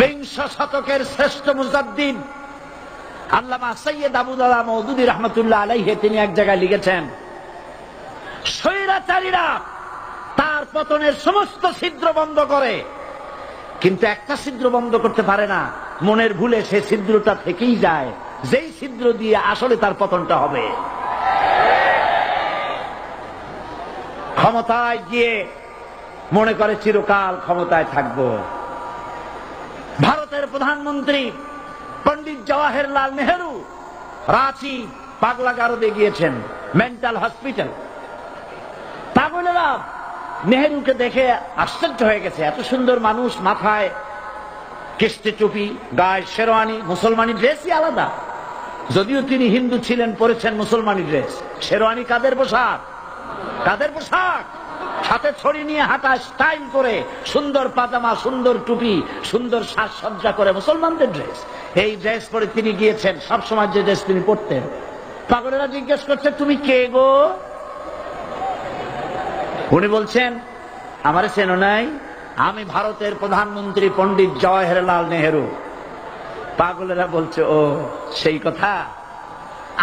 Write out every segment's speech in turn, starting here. বিংশ শতকের শ্রেষ্ঠ মুজাদ্দিদ আল্লামা সৈয়দ আবুদুল্লাহ মুজাদ্দুদি রহমতুল্লাহ আলাইহি তিনি এক জায়গায় লিখেছেন, স্বৈরাচারীরা তার পতনের সমস্ত ছিদ্র বন্ধ করে, কিন্তু একটা ছিদ্র বন্ধ করতে পারে না। মনের ভুলে সে ছিদ্রটা থেকেই যায়, যেই ছিদ্র দিয়ে আসলে তার পতনটা হবে। ক্ষমতায় গিয়ে মনে করে চিরকাল ক্ষমতায় থাকব। ভারতের প্রধানমন্ত্রী পণ্ডিত জওহরলাল নেহেরু রাঁচি পাগলা গারদে গিয়েছেন, মেন্টাল হসপিটাল। পাগলেরা নেহেরুকে দেখে আশ্চর্য হয়ে গেছে, এত সুন্দর মানুষ, মাথায় কেষ্টে টুপি, গায়ে শেরওয়ানি, মুসলমানি ড্রেসই আলাদা। যদিও তিনি হিন্দু ছিলেন, পরেছেন মুসলমানি ড্রেস। শেরওয়ানি কাদের পোশাক? কাদের পোশাক? হাতে ছড়ি নিয়ে হাঁটা, স্টাইল করে, সুন্দর পাজামা, সুন্দর টুপি, সুন্দর সাজসজ্জা করে মুসলমানদের ড্রেস। এই ড্রেস পরে তিনি গিয়েছেন, সবসময় যে ড্রেস তিনি পরতেন। পাগলেরা জিজ্ঞেস করছে, তুমি কে গো? উনি বলছেন, আমার চেনো নাই, আমি ভারতের প্রধানমন্ত্রী পণ্ডিত জওহরলাল নেহেরু। পাগলেরা বলছে, ও সেই কথা,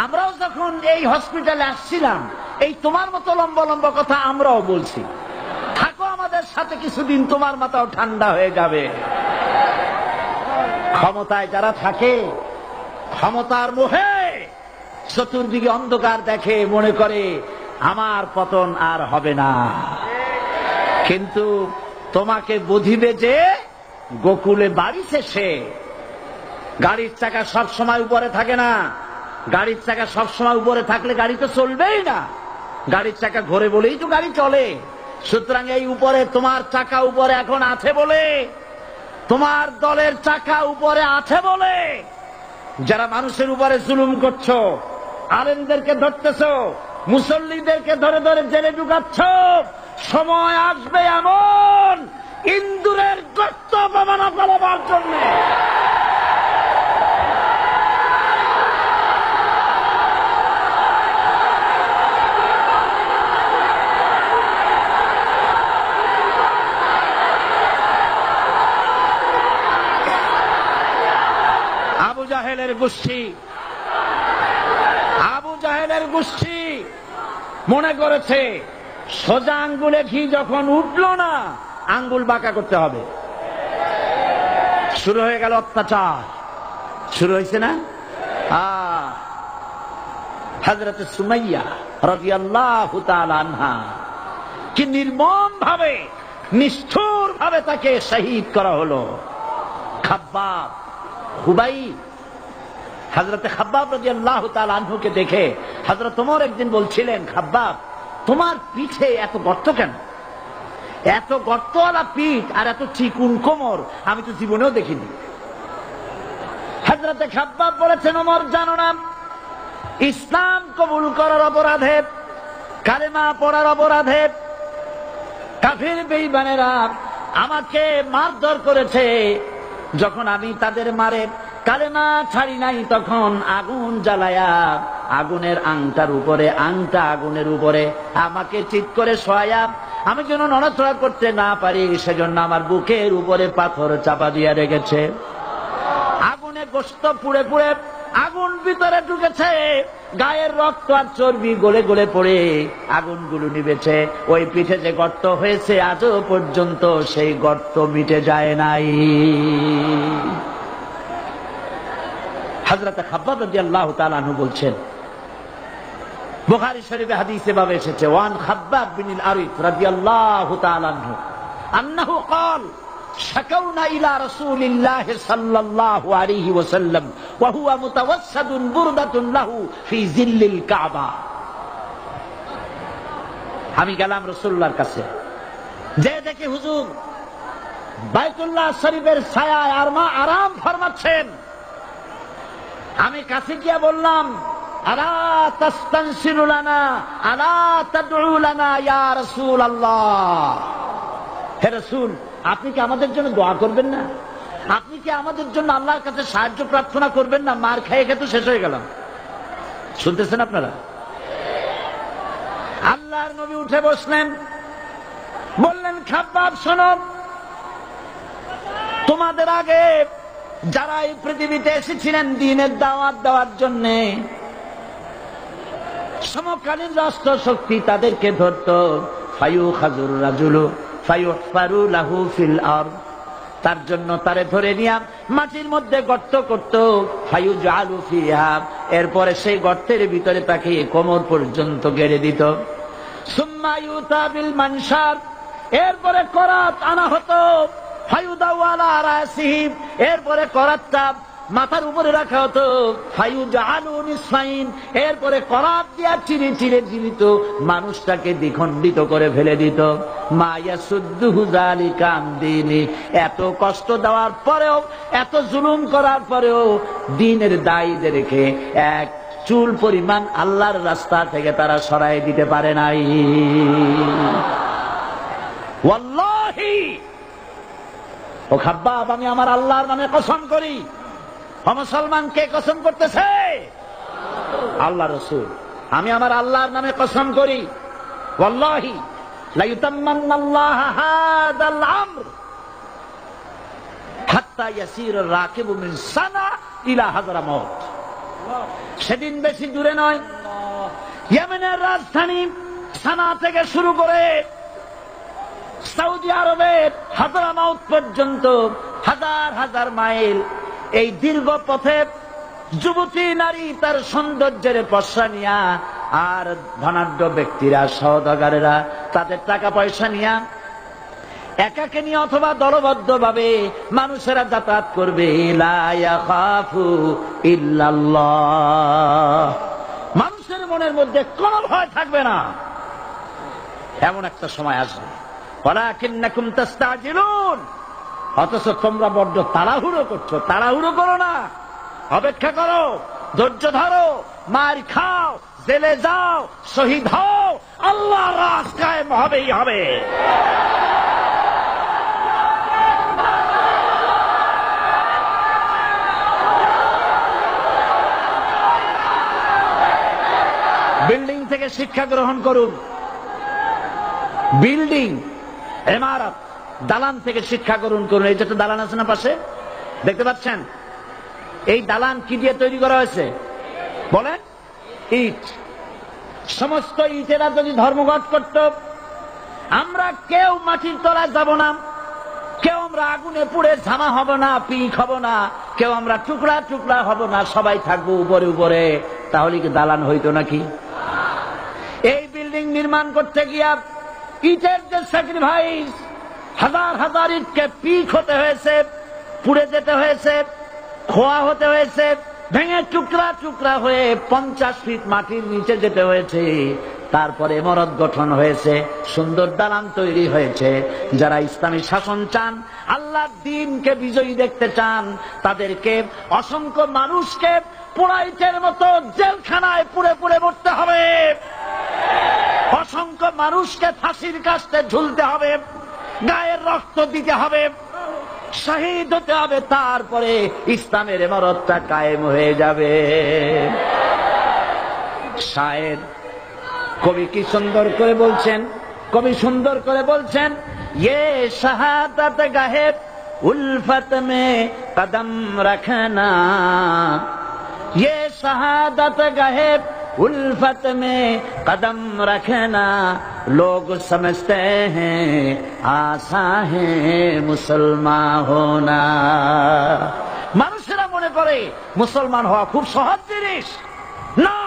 আমরাও যখন এই হসপিটালে আসছিলাম এই তোমার মতো লম্বা লম্বা কথা আমরাও বলছি, থাকো আমাদের সাথে কিছুদিন, তোমার মাথাও ঠান্ডা হয়ে যাবে। ক্ষমতায় যারা থাকে ক্ষমতার মোহে চতুর্দিকে অন্ধকার দেখে, মনে করে আমার পতন আর হবে না। কিন্তু তোমাকে বুঝিবে যে গোকুলে বাড়িছে সে। গাড়ির চাকা সব সময় উপরে থাকে না, গাড়ির চাকা সব সময় উপরে থাকলে গাড়ি তো চলবেই না, গাড়ির চাকা ঘোরে বলেই তো গাড়ি চলে। সুতরাং এই উপরে তোমার চাকা উপরে এখন আছে বলে, তোমার দলের চাকা উপরে আছে বলে, যারা মানুষের উপরে জুলুম করছো, আলেমদেরকে ধরতেছো, মুসল্লিদেরকে ধরে ধরে জেলে ঢুকাচ্ছ, সময় আসবে এমন ইন্দুরের গর্ত অবমাননা করার জন্য। আবু জাহেলের গোষ্ঠী মনে করেছে সোজা আঙ্গুলে ঘি যখন উঠলো না, আঙ্গুল বাঁকা করতে হবে। শুরু হয়ে গেল অত্যাচার, শুরু হয়েছে না? হযরত সুমাইয়া রাদিয়াল্লাহু তাআলা আনহা কি নির্মম ভাবে, নিষ্ঠুর ভাবে তাকে শহীদ করা হলো। খাবাব হুবাই, হযরত খাবাব রাদিয়াল্লাহু তাআলা আনহুকে দেখে হযরত ওমর একদিন বলছিলেন, খাবাব তোমার পিঠে এত গর্ত কেন? এত গর্তওয়ালা পিঠ আর এত চিকুন কোমর আমি তো জীবনেও দেখিনি। হযরত খাবাব বলেছেন, ওমর জানো না, ইসলাম কবুল করার অপরাধে, কালেমা পড়ার অপরাধে কাফির বেঈমানেরা আমাকে মারধর করেছে। যখন আমি তাদের মারে কালেমা ছাড়ি নাই, তখন আগুন জ্বালায়া আগুনের আংটার উপরে, আংটা আগুনের উপরে আমাকে চিৎ করে শোয়া, আমি যেন নড়াচড়া করতে না পারি সেজন্য আমার বুকের উপরে পাথর চাপা দিয়া রেখেছে। আগুনে গোশত পুড়ে পুড়ে আগুন ভিতরে ঢুকেছে, গায়ের রক্ত আর চর্বি গলে গলে পড়ে আগুনগুলো নিবেছে। ওই পিঠে যে গর্ত হয়েছে আজও পর্যন্ত সেই গর্ত মিটে যায় নাই। হযরত খাবাব রাদিয়াল্লাহু তাআলা আনহু বলছেন, বুখারী শরীফে হাদিসে ভাবে এসেছে, ওয়ান খাবাব বিন আরিফ রাদিয়াল্লাহু তাআলা আনহু আনহু قال شكونا الى رسول الله صلى الله عليه وسلم وهو متوسد برده له في ظل الكعبه। আমি গেলাম রাসূলুল্লাহর কাছে, যে দেখি হুজুর বাইতুল্লাহ শরীফের ছায়ায় আরাম ফরমাচ্ছেন। আমি কাছে গিয়ে বললাম, আলা তাস্তানসিরু লানা আলা তাদউ লানা ইয়া রাসূলুল্লাহ, হে রাসূল আপনি কি আমাদের জন্য দোয়া করবেন না? আপনি কি আমাদের জন্য আল্লাহর কাছে সাহায্য প্রার্থনা করবেন না? মার খেয়ে খেয়ে তো শেষ হয়ে গেলাম, শুনতেছেন আপনারা। আল্লাহর নবী উঠে বসলেন, বললেন, খাবাব শোনো, তোমাদের আগে যারা এই পৃথিবীতে এসেছিলেন দ্বীনের দাওয়াত দেওয়ার জন্য, সমকালীন রাষ্ট্র শক্তি তাদেরকে ধরত। ফায়ুখাজুর রাজুলু ফায়ুহফারু লাহু ফিল আরদ, তার জন্য তারে ধরে নিয়ে মাটির মধ্যে গর্ত করত। ফায়ুজালু ফিহা, এরপরে সেই গর্তের ভিতরে তাকে কোমর পর্যন্ত গেড়ে দিত। সুম্মা ইউতা বিল মানশার, এরপরে করাত আনা হতো। ফায়ুদাউ আলা রাসিহি, এরপরে করাতটা মাথার উপরে রাখা হতো। ফায়ুজালু নিসফাইন, এরপরে করাত দিয়া চিরে চিরে জীবিত মানুষটাকে দ্বিখণ্ডিত করে ফেলে দিত। এত কষ্ট দেওয়ার পরেও, এত জুলুম করার পরেও দ্বীনের দায়ীদেরকে এক চুল পরিমাণ আল্লাহর রাস্তা থেকে তারা সরায় দিতে পারে নাই। ওয়াল্লাহি ও খাবাব, আমি আমার আল্লাহর নামে কসম করি। মুসলমান কে কসম করতেছে? আল্লাহ রাসূল। আমি আমার আল্লাহর নামে কসম করি, ওয়াল্লাহি লা ইউতাম্মান্নাল্লাহু হাযাল আমর হাত্তা ইয়াসির রাকিবু মিন সানা ইলা হাজরামাউত। সেদিন বেশি দূরে নয়, ইয়েমেনের রাজধানী সানা থেকে শুরু করে সৌদি আরবের হাজরামাউত পর্যন্ত হাজার হাজার মাইল এই দীর্ঘ পথে যুবতী নারী তার সৌন্দর্যের পয়সা নিয়া আর ধনাঢ্য ব্যক্তিরা, সওদাগরেরা তাদের টাকা পয়সা নিয়া একাকে নিয়ে অথবা দলবদ্ধ ভাবে মানুষেরা যাতায়াত করবে। লা ইয়াখাফু ইল্লাল্লাহ, মানুষের মনের মধ্যে কোনো ভয় থাকবে না। এমন একটা সময় আসবে। ওয়ালাকিন্নাকুম তাস্তাজিলুন, অথচ তোমরা বড্ড তাড়াহুড়ো করছো। তাড়াহুড়ো করো না, অপেক্ষা করো, ধৈর্য ধরো, মার খাও, জেলে যাও, শহীদ হও, আল্লাহ রাস্তায় হবেই হবে। বিল্ডিং থেকে শিক্ষা গ্রহণ করুন, বিল্ডিং, ইমারত, দালান থেকে শিক্ষা গ্রহণ করুন। এই যে একটা দালান আছে না পাশে, দেখতে পাচ্ছেন? এই দালান কি দিয়ে তৈরি করা হয়েছে বলেন? ইট। সমস্ত ইটেরা যদি ধর্মঘট করত, আমরা কেউ মাটির তলায় যাব না, কেউ আমরা আগুনে পুড়ে ঝামা হব না, পিক হব না, কেউ আমরা টুকরা টুকরা হব না, সবাই থাকবো উপরে উপরে। তাহলে কি দালান হইতো নাকি? এই বিল্ডিং নির্মাণ করতে গিয়া ইটের যে স্যাক্রিফাইস, হাজার হাজার ইটকে পিক হতে হয়েছে, পুড়ে যেতে হয়েছে, খোয়া হতে হয়েছে, ভেঙে টুকরা টুকরা হয়ে 50 ফিট মাটির নিচে যেতে হয়েছে। তারপরে ইমারত গঠন হয়েছে, সুন্দর দালান তৈরি হয়েছে। যারা ইসলামী শাসন চান, আল্লাহর দ্বীনকে বিজয়ী দেখতে চান, তাদেরকে অসংখ্য মানুষকে পোড়াইটের মতো জেলখানায় পুড়ে পুড়ে মরতে হবে, অসংখ্য মানুষকে ফাঁসির কাস্তে ঝুলতে হবে, গায়ের রক্ত দিতে হবে, শহীদ হতে হবে, তারপরে ইসলামের ইমারতটা কায়েম হয়ে যাবে। শায়ের কবি কি সুন্দর করে বলছেন, কবি সুন্দর করে বলছেন, ইয়ে শাহাদাত গাহে উলফত মে কদম রাখনা, ইয়ে শাহাদাত গাহে उल्फत में कदम रखना, लोग समझते हैं आशा है मुसलमान होना। মানুষেরা মনে করে মুসলমান হওয়া খুব সহজ জিনিস। না,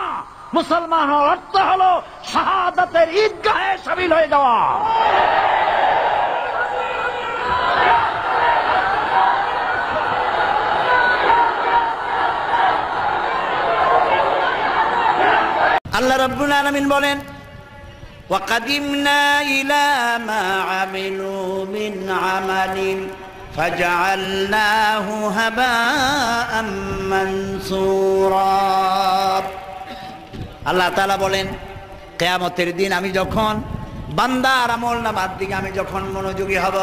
মুসলমান হওয়ার অর্থ হলো শাহাদাতের ঈদগাহে শামিল হয়ে যাওয়া। আল্লাহ রাব্বুল আলামিন বলেন, ওয়াকাদিমনা ইলা মা আমিলু মিন আমালিন ফাজআলনাহু হাবাআম মানসুরা। আল্লাহ তাআলা বলেন, কিয়ামতের দিন আমি যখন বান্দার আমলনামার দিকে আমি যখন মনোযোগী হব,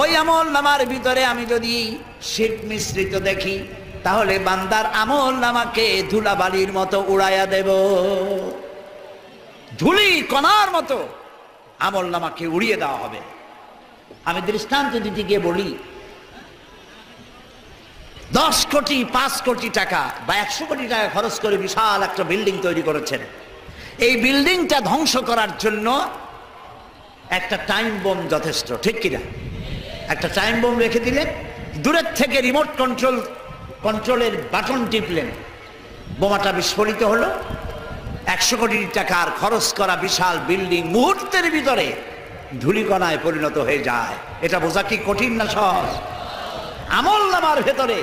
ওই আমলনামার ভিতরে আমি যদি শিরক মিশ্রিত দেখি, তাহলে বান্দার আমল নামাকে ধুলাবালির মতো উড়াইয়া দেব। ধুলি কণার মতো আমল নামাকে উড়িয়ে দেওয়া হবে। আমি দৃষ্টান্ত দিতে গিয়ে বলি, 10 কোটি 5 কোটি টাকা বা 100 কোটি টাকা খরচ করে বিশাল একটা বিল্ডিং তৈরি করেছেন। এই বিল্ডিংটা ধ্বংস করার জন্য একটা টাইম বোম যথেষ্ট, ঠিক কিনা? একটা টাইম বোম রেখে দিলেন, দূরের থেকে রিমোট কন্ট্রোলের বাটন টিপলেন, বোমাটা বিস্ফোরিত হলো। 100 কোটি টাকার খরচ করা বিশাল বিল্ডিং মুহূর্তের ভিতরে ধূলিকণায় পরিণত হয়ে যায়। এটা বোঝা কি কঠিন না সহজ? আমল নামার ভেতরে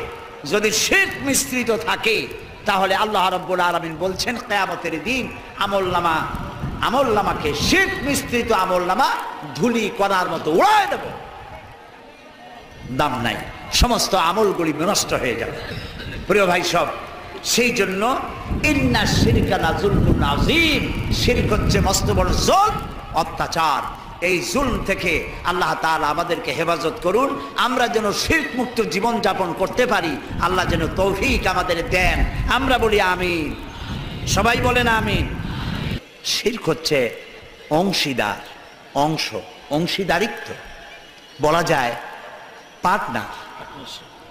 যদি শিরক মিশ্রিত থাকে তাহলে আল্লাহ রাব্বুল আলামিন বলছেন কিয়ামতের দিন আমলনামাকে শিরক মিশ্রিত আমলনামা ধূলিকণার মতো উড়ায় দেব, দাম নাই, সমস্ত আমলগুলি বিনষ্ট হয়ে যাবে। প্রিয় ভাই সব, সেই জন্য ইন্না শিরকা লাযুলমুন আযীম, শিরক হচ্ছে মস্ত বড় জুলম, অত্যাচার। এই জুলম থেকে আল্লাহ তাআলা আমাদেরকে হেফাজত করুন, আমরা যেন শিরক মুক্ত জীবন যাপন করতে পারি, আল্লাহ যেন তৌফিক আমাদের দেন। আমরা বলি আমিন, সবাই বলেন আমিন। শিরক হচ্ছে অংশীদারিত্ব, বলা যায়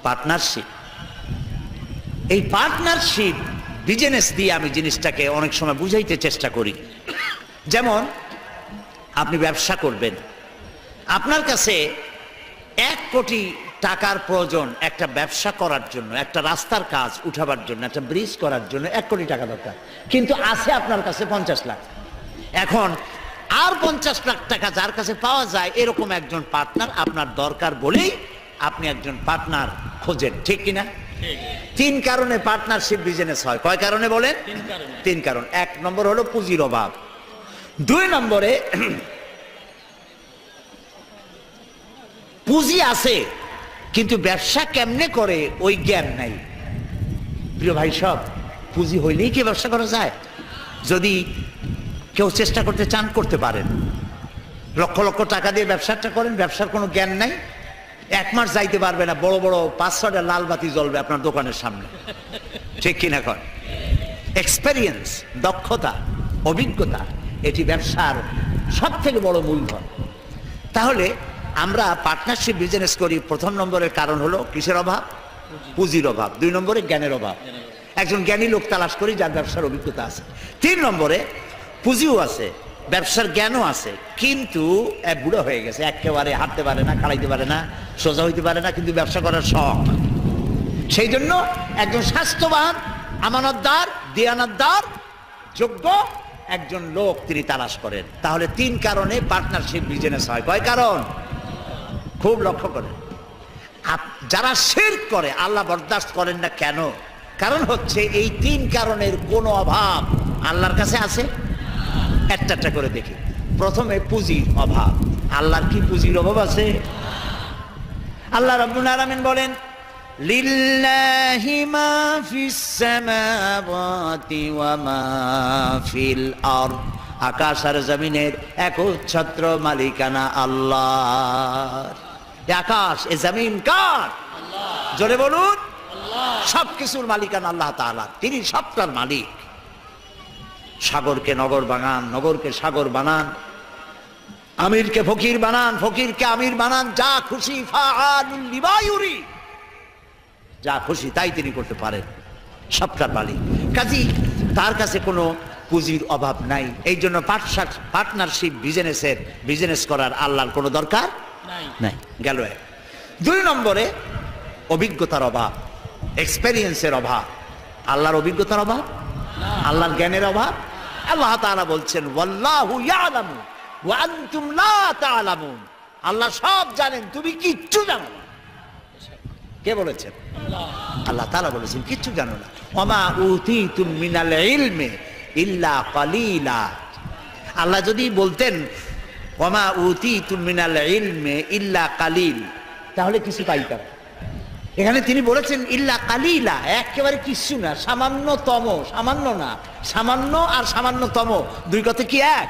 পার্টনারশিপ। এই পার্টনারশিপ বিজনেস দিয়ে আমি জিনিসটাকে অনেক সময় বুঝাইতে চেষ্টা করি। যেমন আপনি ব্যবসা করবেন, আপনার কাছে 1 কোটি টাকার প্রয়োজন একটা ব্যবসা করার জন্য, একটা রাস্তার কাজ উঠাবার জন্য, একটা ব্রিজ করার জন্য 1 কোটি টাকা দরকার, কিন্তু আছে আপনার কাছে 50 লাখ। এখন আর 50 লাখ টাকা যার কাছে পাওয়া যায় এরকম একজন পার্টনার আপনার দরকার বলেই আপনি একজন পার্টনার খোঁজেন, ঠিক কিনা? 3 কারণে পার্টনারশিপ বিজনেস হয়। কয় কারণে বলেন? 3 কারণ। 1 নম্বর হলো পুঁজির অভাব, 2 নম্বরে পুঁজি আছে কিন্তু ব্যবসা কেমনে করে ওই জ্ঞান নাই। প্রিয় ভাই সব, পুঁজি হইলেই কি ব্যবসা করা যায়? যদি কেউ চেষ্টা করতে চান করতে পারেন, লক্ষ লক্ষ টাকা দিয়ে ব্যবসাটা করেন, ব্যবসার কোনো জ্ঞান নাই, 1 মাস যাইতে পারবে না, বড় বড় 5-6টা লাল বাতি জ্বলবে আপনার দোকানের সামনে, ঠিক কিনা? কর এক্সপেরিয়েন্স, দক্ষতা, অভিজ্ঞতা, এটি ব্যবসার সব থেকে বড় মূলধন। তাহলে আমরা পার্টনারশিপ বিজনেস করি, 1 নম্বরের কারণ হলো কিসের অভাব? পুঁজির অভাব। 2 নম্বরে জ্ঞানের অভাব, একজন জ্ঞানী লোক তালাশ করি যার ব্যবসার অভিজ্ঞতা আছে। 3 নম্বরে পুঁজিও আছে, ব্যবসার জ্ঞানও আছে, কিন্তু বুড়ো হয়ে গেছে, একেবারে হাঁটতে পারে না, খাড়াইতে পারে না, সোজা হইতে পারে না, কিন্তু ব্যবসা করার শখ। সেই জন্য একজন স্বাস্থ্যবান, আমানতদার, দিয়ানতদার, যোগ্য একজন লোক তিনি তালাশ করেন। তাহলে 3 কারণে পার্টনারশিপ বিজনেস হয়। কয় কারণ? খুব লক্ষ্য করেন। যারা শিরক করে আল্লাহ বরদাস্ত করেন না কেন? কারণ হচ্ছে এই 3 কারণের কোনো অভাব আল্লাহর কাছে আছে। একটা একটা করে দেখি। প্রথমে পুঁজির অভাব। আল্লাহর কি পুঁজির অভাব আছে? আল্লাহ রাব্বুল আলামিন বলেন, লিল্লাহি মা ফিস সামাওয়াতি ওয়া মা ফিল আরদ, আকাশ আর জমিনের একচ্ছত্র মালিকানা আল্লাহর। আকাশ এ জমিন কার? আল্লাহ। জোরে বলুন আল্লাহ। সবকিছুর মালিকানা আল্লাহ তাআলা, তিনি সবটার মালিক। সাগরকে নগর বানান, নগরকে সাগর বানান, আমিরকে ফকির বানান, ফকিরকে আমির বানান, যা খুশি ফাআলুল লিমা ইউরি, যা খুশি তাই তিনি করতে পারেন, সবটার মালিক। কাজেই তার কাছে কোনো পুঁজির অভাব নাই। এই জন্য পার্টনারশিপ বিজনেস করার আল্লাহর কোনো দরকার নাই। গেল। 2 নম্বরে অভিজ্ঞতার অভাব, এক্সপেরিয়েন্সের অভাব। আল্লাহর অভিজ্ঞতার অভাব, আল্লাহর জ্ঞানের অভাব। আল্লাহ তাআলা বলছেন ওয়াল্লাহু ইয়ালামু ওয়া আনতুম লা তাআলামুন, আল্লাহ সব জানেন, তুমি কিচ্ছু জানো না। কে বলেছেন? আল্লাহ তাআলা বলেছেন কিচ্ছু জানো না। ওমা উতিতুম মিনাল ইলমি ইল্লা ক্বালিলা, আল্লাহ যদি বলতেন ওমা উতিতুম মিনাল ইলমি ইল্লা ক্বালিল তাহলে কিছু পাইতাম। এখানে তিনি বলেছেন ইল্লা কালিলা, একেবারে কিছু না, সামান্যতম, সামান্য না, সামান্য আর সামান্যতম দুই কথা কি এক?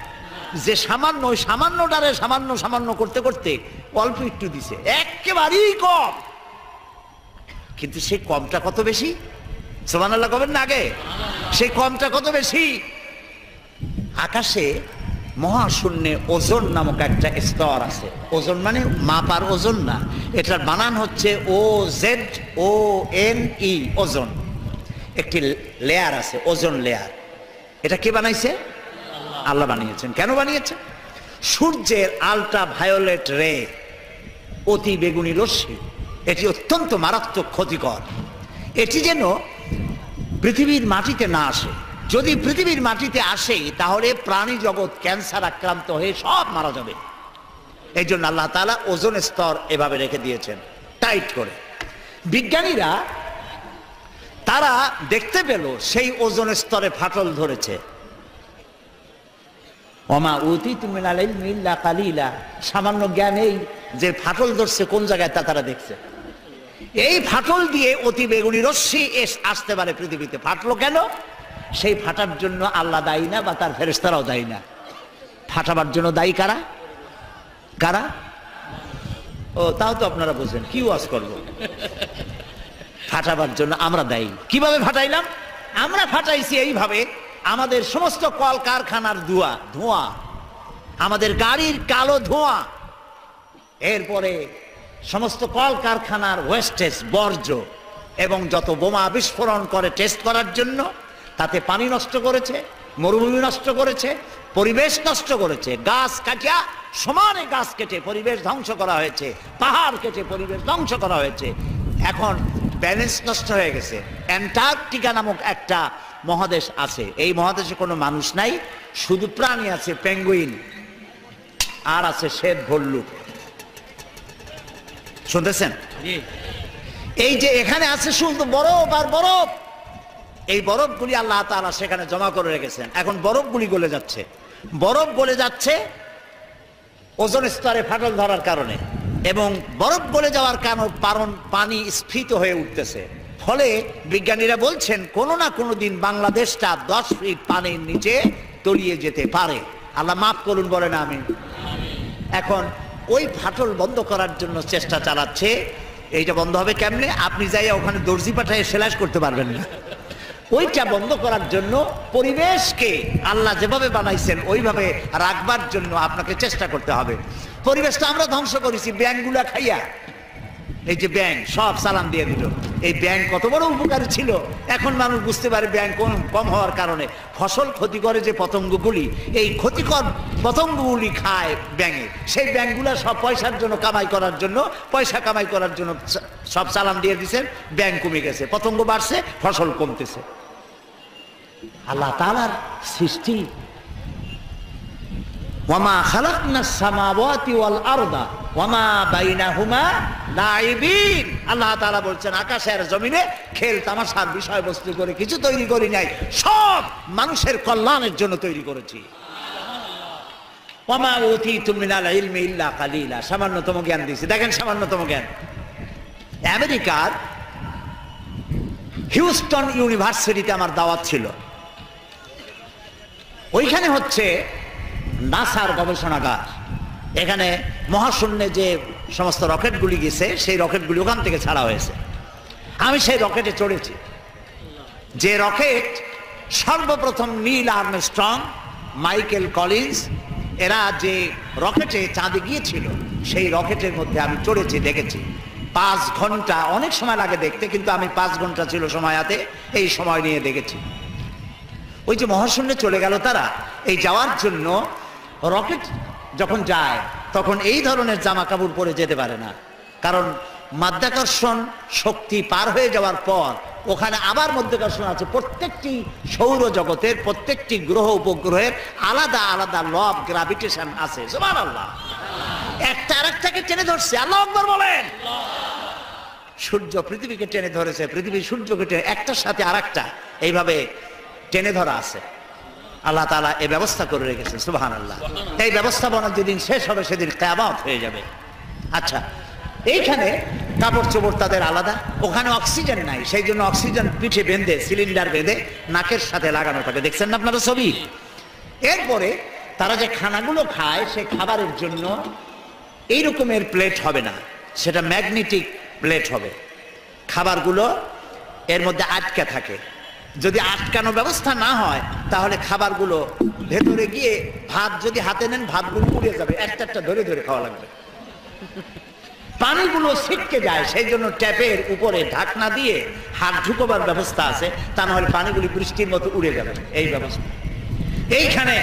যে সামান্য, ওই সামান্যটারে সামান্য সামান্য করতে করতে অল্প একটু দিছে, একেবারেই কম, কিন্তু সেই কমটা কত বেশি। সুবহানাল্লাহ কবেন না? আগে সেই কমটা কত বেশি। আকাশে মহাশূন্যে ওজন নামক একটা স্তর আছে। ওজন মানে মাপার ওজন না, এটার বানান হচ্ছে OZONE, ওজন। একটি লেয়ার আছে, ওজন লেয়ার। এটা কে বানাইছে? আল্লাহ বানিয়েছেন। কেন বানিয়েছেন? সূর্যের আলট্রা ভায়োলেট রে, অতি বেগুনি রশ্মি, এটি অত্যন্ত মারাত্মক ক্ষতিকর। এটি যেন পৃথিবীর মাটিতে না আসে। যদি পৃথিবীর মাটিতে আসে তাহলে প্রাণী জগৎ ক্যান্সার আক্রান্ত হয়ে সব মারা যাবে। এই জন্য আল্লাহ তাআলা ওজন স্তর এভাবে রেখে দিয়েছেন টাইট করে। বিজ্ঞানীরা তারা দেখতে পেল সেই ওজন স্তরে ফাটল ধরেছে। ওমা উতিতু মিনাল ইলমি ইল্লা কালিলা, সামান্য জ্ঞানেই যে ফাটল ধরছে কোন জায়গায় তা তারা দেখছে। এই ফাটল দিয়ে অতি বেগুনি রশ্মি আসতে পারে পৃথিবীতে। ফাটলো কেন? সেই ফাটার জন্য আল্লাহ দায়ী না বা তার ফেরেশতারাও দায়ী না। ফাটাবার জন্য দায়ী কারা? কারা? ও তাও তো আপনারা বুঝেন, কি ওয়াজ করব। ফাটাবার জন্য আমরা দায়ী। কিভাবে ফাটাইলাম? আমরা ফাটাইছি এইভাবে, আমাদের সমস্ত কল কারখানার ধোঁয়া, আমাদের গাড়ির কালো ধোঁয়া, এরপরে সমস্ত কল কারখানার ওয়েস্টেজ, বর্জ্য, এবং যত বোমা বিস্ফোরণ করে টেস্ট করার জন্য, তাতে পানি নষ্ট করেছে, মরুভূমি নষ্ট করেছে, পরিবেশ নষ্ট করেছে। গাছ কাটিয়া সমানে গাছ কেটে পরিবেশ ধ্বংস করা হয়েছে, পাহাড় কেটে পরিবেশ ধ্বংস করা হয়েছে। এখন ব্যালেন্স নষ্ট হয়ে গেছে। অ্যান্টার্কটিকা নামক একটা মহাদেশ আছে, এই মহাদেশে কোনো মানুষ নাই, শুধু প্রাণী আছে, পেঙ্গুইন আর আছে শ্বেত ভল্লুক। শুনতেছেন? এই যে এখানে আছে শুধু বরফ আর বরফ। এই বরফগুলি আল্লাহ তাআলা সেখানে জমা করে রেখেছেন। এখন বরফগুলি গলে যাচ্ছে, বরফ গলে যাচ্ছে ওজন স্তরে ফাটল ধরার কারণে, এবং বরফ গলে যাওয়ার কারণ পানি স্ফীত হয়ে উঠতেছে। ফলে বিজ্ঞানীরা বলছেন কোনো না কোনো দিন বাংলাদেশটা 10 ফিট পানির নিচে তলিয়ে যেতে পারে। আল্লাহ মাফ করুন, বলেন আমিন। এখন ওই ফাটল বন্ধ করার জন্য চেষ্টা চালাচ্ছে। এইটা বন্ধ হবে কেমনে? আপনি যাইয়া ওখানে দর্জি পাঠায় সেলাই করতে পারবেন না। ওইটা বন্ধ করার জন্য পরিবেশকে আল্লাহ যেভাবে বানাইছেন ওইভাবে রাখবার জন্য আপনাকে চেষ্টা করতে হবে। পরিবেশটা আমরা ধ্বংস করেছি ব্যাঙগুলা খাইয়া। এই যে ব্যাঙ সব সালাম দিয়ে দিল। এই ব্যাঙ কত বড় উপকারী ছিল, এখন মানুষ বুঝতে পারে ব্যাঙ কম হওয়ার কারণে। ফসল ক্ষতি করে যে পতঙ্গগুলি, এই ক্ষতিকর পতঙ্গগুলি খায় ব্যাঙে। সেই ব্যাঙগুলা সব পয়সার জন্য কামাই করার জন্য, পয়সা কামাই করার জন্য সব সালাম দিয়ে দিচ্ছেন। ব্যাঙ কমে গেছে, পতঙ্গ বাড়ছে, ফসল কমতেছে। আল্লাহ তাআলার সৃষ্টি। ওয়ামা খালাকনাস সামাওয়াতি ওয়াল আরদা ওয়ামা বাইনাহুমা লাইবিন। আল্লাহ তাআলা বলছেন আকাশে আর জমিনে খেল তামাশার বিষয়বস্তু করে কিছু তৈরি করি নাই, সব মানুষের কল্যাণের জন্য তৈরি করেছি। ওয়ামা উতিতু মিনাল ইলমি ইল্লা কালিলা, সামান্যতম জ্ঞান দিয়েছি। দেখেন সামান্যতম জ্ঞান। আমেরিকার হিউস্টন ইউনিভার্সিটিতে আমার দাওয়াত ছিল। ওইখানে হচ্ছে নাসার গবেষণাগার। এখানে মহাশূন্যে যে সমস্ত রকেটগুলি গেছে সেই রকেটগুলি ওখান থেকে ছাড়া হয়েছে। আমি সেই রকেটে চড়েছি, যে রকেট সর্বপ্রথম নীল আর্মস্ট্রং, মাইকেল কলিজ, এরা যে রকেটে চাঁদে গিয়েছিল সেই রকেটের মধ্যে আমি চড়েছি, দেখেছি। 5 ঘন্টা, অনেক সময় লাগে দেখতে, কিন্তু আমি 5 ঘন্টা ছিল সময় হাতে, এই সময় নিয়ে দেখেছি। ওই যে মহাশূন্যে চলে গেল তারা, এই যাওয়ার জন্য রকেট যখন যায় তখন এই ধরনের জামা কাপড় পরে যেতে পারে না, কারণ মাধ্যাকর্ষণ শক্তি পার হয়ে যাওয়ার পর ওখানে আবার মাধ্যাকর্ষণ আছে। প্রত্যেকটি সৌরজগতের প্রত্যেকটি গ্রহ উপগ্রহের আলাদা আলাদা ল অফ গ্র্যাভিটেশন আছে। সুবহানাল্লাহ। একটা আরেকটাকে টেনে ধরছে। আল্লাহু আকবার বলেন। সূর্য পৃথিবীকে টেনে ধরেছে, পৃথিবী সূর্যকে টেনে, একটার সাথে আরেকটা এইভাবে টেনে ধরা আছে। আল্লাহ তাআলা এই ব্যবস্থা করে রেখেছেন। সুবহানাল্লাহ। এই ব্যবস্থাপনা যেদিন শেষ হবে সেদিন কিয়ামত হয়ে যাবে। আচ্ছা, এইখানে কাপড় চোপড় তাদের আলাদা, ওখানে অক্সিজেন নাই, সেই জন্য অক্সিজেন পিঠে বেঁধে, সিলিন্ডার বেঁধে নাকের সাথে লাগানো থাকে। দেখছেন না আপনারা ছবি? এরপরে তারা যে খানাগুলো খায় সেই খাবারের জন্য এই রকমের প্লেট হবে না, সেটা ম্যাগনেটিক প্লেট হবে। খাবারগুলো এর মধ্যে আটকে থাকে। যদি আটকানো ব্যবস্থা না হয় তাহলে খাবারগুলো ভেতরে গিয়ে, ভাত যদি হাতে নেন ভাতগুলো পুড়ে যাবে, একটা একটা ধরে ধরে খাওয়া লাগবে। পানিগুলো ছিটকে যায়, সেই জন্য ট্যাপের উপরে ঢাকনা দিয়ে হাত ঢুকোবার ব্যবস্থা আছে, তা নাহলে পানিগুলি বৃষ্টির মতো উড়ে যাবে। এই ব্যবস্থা। এইখানে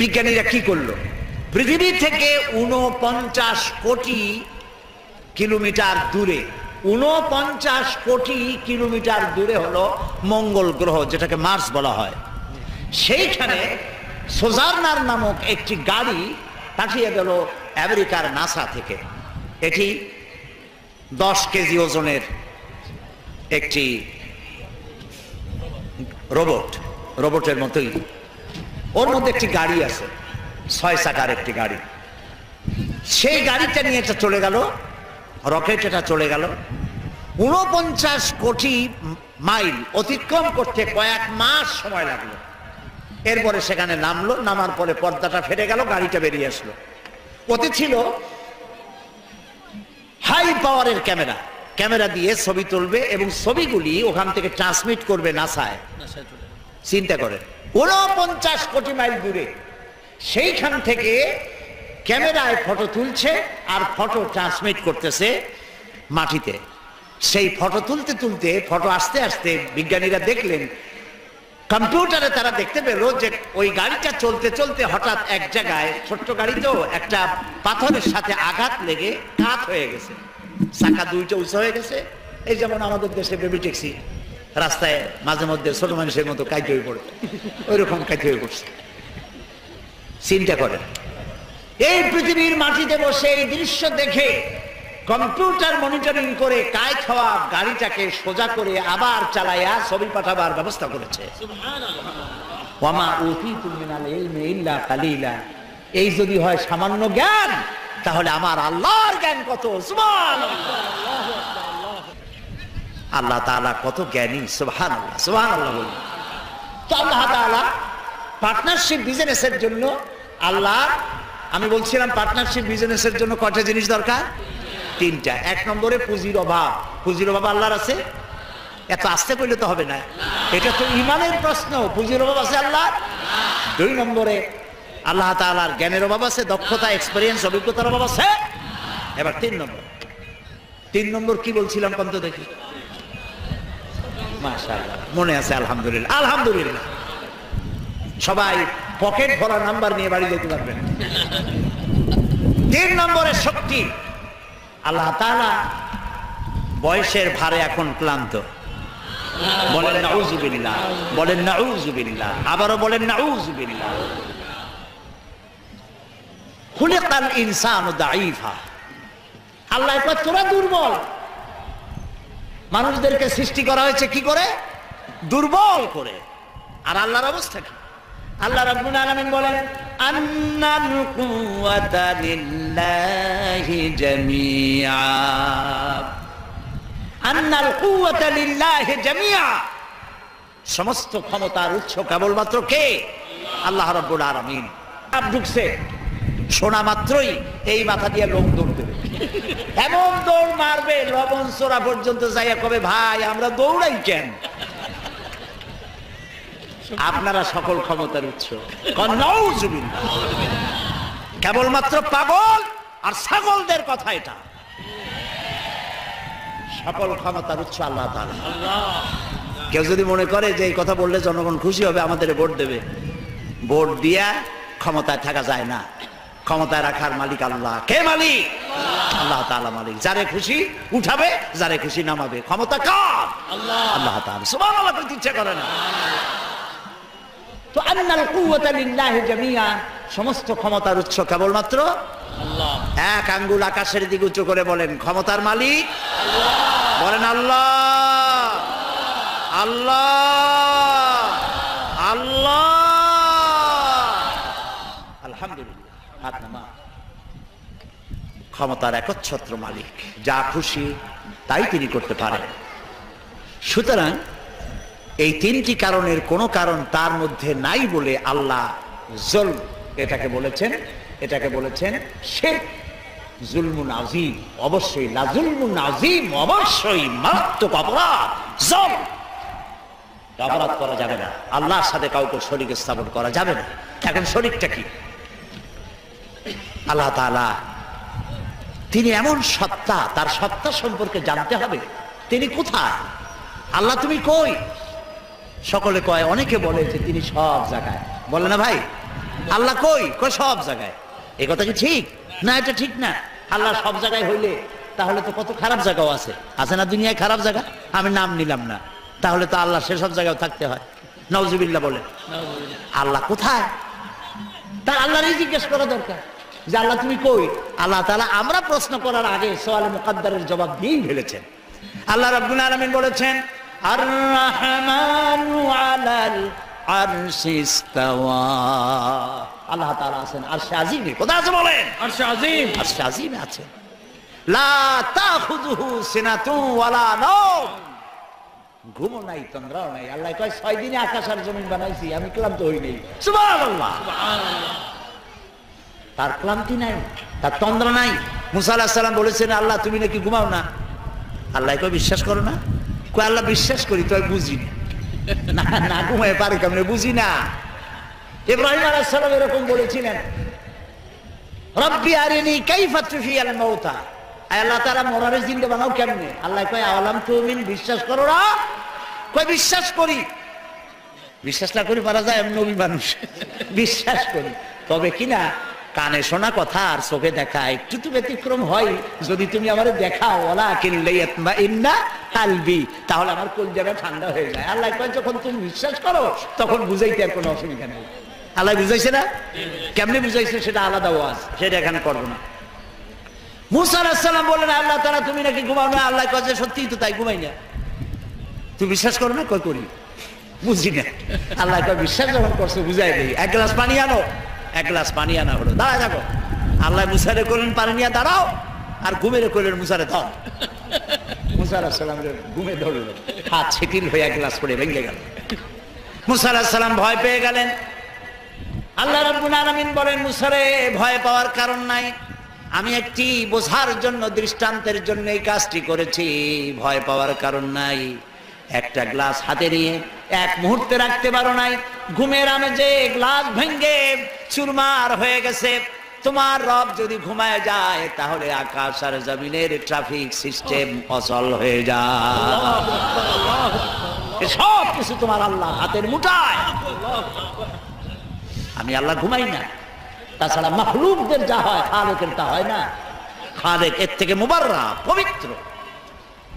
বিজ্ঞানীরা কি করলো? পৃথিবী থেকে ৪৯ কোটি কিলোমিটার দূরে, ৪৯ কোটি কিলোমিটার দূরে হলো মঙ্গল গ্রহ, যেটাকে মার্স বলা হয়। সেইখানে সোজারনার নামক একটি গাড়ি পাঠিয়ে গেল আমেরিকার নাসা থেকে। এটি ১০ কেজি ওজনের একটি রোবটের মতোই, ওর মধ্যে একটি গাড়ি আছে, ৬ চাকার একটি গাড়ি। সেই গাড়িটা নিয়ে এটা চলে গেল, রকেট এটা চলে গেল। ৪৯ কোটি মাইল অতিক্রম করতে কয়েক মাস সময় লাগলো। এরপরে সেখানে নামলো, নামার পরে পর্দাটা ফেটে গেল, গাড়িটা বেরিয়ে আসলো। ওতে ছিল হাই পাওয়ারের ক্যামেরা, ক্যামেরা দিয়ে ছবি তুলবে এবং ছবিগুলি ওখান থেকে ট্রান্সমিট করবে নাসায়। চিন্তা করেন, ৪৯ কোটি মাইল দূরে, সেইখান থেকে ক্যামেরায় ফটো তুলছে আর ফটো ট্রান্সমিট করতেছে মাটিতে। সেই ফটো তুলতে তুলতে ফটো আস্তে আস্তে বিজ্ঞানীরা দেখলেন, কম্পিউটারে তারা দেখতে পেল যে ওই গাড়িটা চলতে চলতে হঠাৎ এক জায়গায়, ছোট্ট গাড়ি তো, একটা পাথরের সাথে আঘাত লেগে কাত হয়ে গেছে, চাকা দুইটা উঁচু হয়ে গেছে। এই যেমন আমাদের দেশে বেবি ট্যাক্সি রাস্তায় মাঝে মধ্যে ছোট মানুষের মতো কাইতে হয়ে পড়ে, ওইরকম কাইতে হয়ে পড়ছে। চিন্তা করেন, এই পৃথিবীর মাটিতে বসে এই দৃশ্য দেখে কম্পিউটার মনিটরিং করে কায়ত হওয়া গাড়িটাকে সোজা করে আবার চালায়া ছবি পাঠাবার ব্যবস্থা করেছে। এই যদি হয় সামান্য জ্ঞান, তাহলে আমার আল্লাহর জ্ঞান কত! আল্লাহ তাআলা কত জ্ঞানী! সুবহানাল্লাহ, সুবহানাল্লাহ। তো আল্লাহ তাআলা পার্টনারশিপ বিজনেসের জন্য, আল্লাহ, আমি বলছিলাম পার্টনারশিপ বিজনেসের জন্য কয়টা জিনিস দরকার? ৩টা। ১ নম্বরে পুঁজির অভাব। পুঁজির অভাব আল্লাহর আছে? এত আস্তে করলে তো হবে না, এটা তো ইমানের প্রশ্ন। পুঁজির অভাব আছে আল্লাহর। ২ নম্বরে আল্লাহ তাআলার জ্ঞানের অভাব আছে, দক্ষতা, এক্সপেরিয়েন্স, অভিজ্ঞতার অভাব আছে। এবার ৩ নম্বর, ৩ নম্বর কি বলছিলাম কত দেখি? মাশাআল্লাহ, মনে আছে? আলহামদুলিল্লাহ, আলহামদুলিল্লাহ। সবাই পকেট ভরা নাম্বার নিয়ে বাড়ি যেতে পারবেন। ৩ নম্বরে শক্তি। আল্লাহ তাআলা বয়সের ভারে এখন ক্লান্ত। বলেন নাউযুবিল্লাহ, বলেন নাউযুবিল্লাহ, আবারও বলেন নাউযুবিল্লাহ। খুলিকাল ইনসানু দাঈফা। আল্লাহ কয় তোরা দুর্বল। মানুষদেরকে সৃষ্টি করা হয়েছে কি করে? দুর্বল করে। আর আল্লাহর অবস্থা কি? আল্লাহ রাব্বুল আলামিন বলেন আন্নাল কুওয়াতা লিল্লাহি জামিআ, আন্নাল কুওয়াতা লিল্লাহি জামিআ। সমস্ত ক্ষমতার উৎস কেবলমাত্র কে? আল্লাহ রাব্বুল আলামিন। আপ ঢুকছে শোনা মাত্রই এই মাথা দিয়ে লোক দৌড় দেবে, এমন দৌড় মারবে লবণ চোরা পর্যন্ত যাইয়া কবে ভাই আমরা দৌড়াই কেন? আপনারা সকল ক্ষমতার উৎস। কেবলমাত্র পাগল আর ছাগলদের কথা এটা। সকল ক্ষমতার উৎস আল্লাহ তাআলা। কেউ যদি মনে করে যে এই কথা বললে জনগণ খুশি হবে, আমাদের ভোট দেবে, ভোট দিয়া ক্ষমতায় থাকা যায় না। ক্ষমতায় রাখার মালিক আল্লাহ। কে মালিক? আল্লাহ তাআলা মালিক। যারে খুশি উঠাবে, যারে খুশি নামাবে। ক্ষমতা কার? আল্লাহ, আল্লাহ তাআলা। সুবহানাল্লাহ, করতে ইচ্ছে করে না। তো আন্নাল কুওয়াতা লিল্লাহি জামিআ, সমস্ত ক্ষমতার উৎস কেবলমাত্র আল্লাহ। এক আঙ্গুল আকাশের দিকে উঁচু করে বলেন ক্ষমতার মালিক আল্লাহ। বলেন আল্লাহ, আল্লাহ, আল্লাহ। আলহামদুলিল্লাহ। হাত নামা। ক্ষমতার একচ্ছত্র মালিক, যা খুশি তাই তিনি করতে পারেন। সুতরাং এই 3টি কারণের কোনো কারণ তার মধ্যে নাই বলে আল্লাহ জুলম এটাকে বলেছেন, এটাকে বলেছেন শিরক। জুলমুন আযীম, অবশ্যই। লা জুলমুন আযীম, অবশ্যই মারাত্মক অপরাধ। জুলম অপরাধ করা যাবে না, আল্লাহর সাথে কাউকে শরীক স্থাপন করা যাবে না। এখন শরীকটা কি? আল্লাহ তাআলা তিনি এমন সত্তা, তার সত্তা সম্পর্কে জানতে হবে তিনি কোথায়। আল্লাহ তুমি কই? সকলে কয়, অনেকে বলে যে তিনি সব জায়গায়, বলে না ভাই আল্লাহ কই? কয় সব জায়গায়। এ কথা কি ঠিক? না, এটা ঠিক না। আল্লাহ সব জায়গায় হইলে তাহলে তো কত খারাপ জায়গাও আছে, আছে না দুনিয়ায় খারাপ জায়গা? আমি নাম নিলাম না। তাহলে তো আল্লাহ সেসব জায়গায় থাকতে হয়, নাউজুবিল্লাহ বলে। আল্লাহ কোথায়? তার আল্লাহরই জিজ্ঞেস করা দরকার যে আল্লাহ তুমি কই? আল্লাহ তাআলা আমরা প্রশ্ন করার আগে সওয়ালে মুকাদ্দারের জবাব দিয়েই ফেলেছেন। আল্লাহ রাব্বুল আলামিন বলেছেন আর রাহমানু আলাল আরশি ইসতাওয়া। আল্লাহ তাআলা আছেন আরশে আযীমে। খোদা আছে বলেন, আরশে আযীম। আরশে আযীমে আছে। লা তাখুযুহু সিনাতুন ওয়ালা নাওম। ঘুমও নাই, তন্দ্রাও নাই। আল্লাহ কয় 6 দিনে আকাশ আর জমিন বানাইছি, আমি ক্লান্ত হই নাই। সুবহানাল্লাহ, সুবহানাল্লাহ। তার ক্লান্তি নাই, তার তন্দ্রা নাই। মুসা আলাইহিস সালাম বলেছেন আল্লাহ তুমি নাকি ঘুমাও না। আল্লাহ কয় বিশ্বাস করো না? কয় আল্লাহ বিশ্বাস করি, তো বুঝি না, না ঘুমায় পারি কেমনে, বুঝি না। ইব্রাহিম আলাইহিস সালাম এরকম বলেছিলেন রব্বি আরিনি কাইফা তুহিয়াল মাউতা। আল্লাহ তাআলা মরারে জিন্দা বানাও কেমনে? আল্লাহ কয় আওয়ালাম তুমিন, বিশ্বাস করো না? কয় বিশ্বাস করি। বিশ্বাস না করি পারা যায়? আমি নবী মানুষ, বিশ্বাস করি। তবে কিনা কানে শোনা কথা আর চোখে দেখা একটু তো ব্যতিক্রম হয়। যদি তুমি আমার দেখাও তাহলে আমার কলিজাটা ঠান্ডা হয়ে যায়। আল্লাহ কয় যখন তুমি বিশ্বাস করো তখন বুঝাইতে আর কোনো অসুবিধা নেই। আল্লাহ বুঝাইছে না? কেমনে বুঝাইছে সেটা আলাদা ওয়াজ, সেটা এখানে করবো না। মুসা আলাইহিস সালাম বললেন আল্লাহ তাআলা তুমি নাকি ঘুমাও না। আল্লাহ কয় সত্যি তো তাই, ঘুমাই না। তুমি বিশ্বাস করো না? কয় করি, বুঝি না। আল্লাহ কয় বিশ্বাস যখন করছো বুঝাই দেই, এক গ্লাস পানি আনো। এক গ্লাস পানি আনা হলো, দাঁড়ায় থাকো। আল্লাহ মুসারে করলেন পানি নিয়ে দাঁড়াও, আর ঘুমের করলেন মুসারে ধর। মুসা আলাইহিস সালাম ঘুমে ধরল, হাত শিথিল হয়ে এক গ্লাস পড়ে ভেঙে গেল। মুসা আলাইহিস সালাম ভয় পেয়ে গেলেন। আল্লাহ রাব্বুল আলামিন বলেন মুসারে ভয় পাওয়ার কারণ নাই, আমি একটি বোঝার জন্য, দৃষ্টান্তের জন্য এই কাজটি করেছি। ভয় পাওয়ার কারণ নাই। একটা গ্লাস হাতে নিয়ে এক মুহূর্তে রাখতে পারো নাই, ঘুমের আমেজে গ্লাস ভেঙে চুরমার হয়ে গেছে। তোমার রব যদি ঘুমায় যায় তাহলে আকাশ আর জমিনের ট্রাফিক সিস্টেম অচল হয়ে যায়। সব কিছু তোমার আল্লাহ হাতের মুঠায়। আমি আল্লাহ ঘুমাই না। তাছাড়া মাখলুকদের যা হয় খালেকের তা হয় না। খালেক এর থেকে মুবাররা, পবিত্র।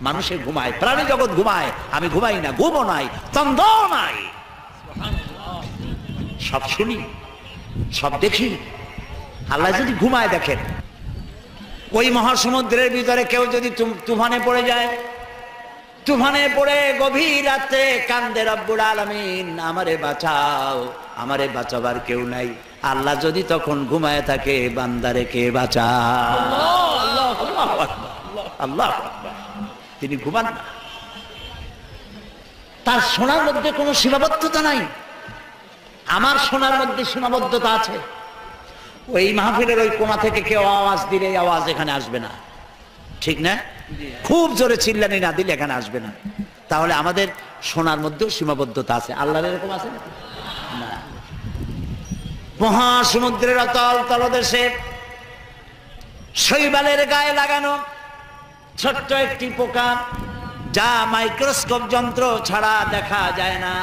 মানুষে ঘুমায়, প্রাণী জগৎ ঘুমায়, আমি ঘুমাই না। ঘুমও নাই, তন্দ্রাও নাই। সব শুনি, সব দেখি। আল্লাহ যদি ঘুমায় দেখেন, ওই মহাসমুদ্রের ভিতরে কেউ যদি তুফানে পড়ে যায়, তুফানে পড়ে গভীর রাতে কান্দে রব্বুল আলামিন আমারে বাঁচাও, আমারে বাঁচাবার কেউ নাই। আল্লাহ যদি তখন ঘুমায় থাকে, বান্দারে কে বাঁচাও? আল্লাহ, তিনি ঘুমান না। তার শোনার মধ্যে কোনো সীমাবদ্ধতা নাই। আমার শোনার মধ্যে সীমাবদ্ধতা আছে। ওই মাহফিলের ওই কোণা থেকে কেউ আওয়াজ দিলে আওয়াজ এখানে আসবে না, ঠিক না? খুব জোরে চিল্লানি না দিলে এখানে আসবে না। তাহলে আমাদের শোনার মধ্যেও সীমাবদ্ধতা আছে। আল্লাহর এরকম আছে না। মহাসমুদ্রের অতল তলদেশে শৈবালের গায়ে লাগানো ছোট্ট একটি পোকা, যা মাইক্রোস্কোপ যন্ত্র ছাড়া দেখা যায় না,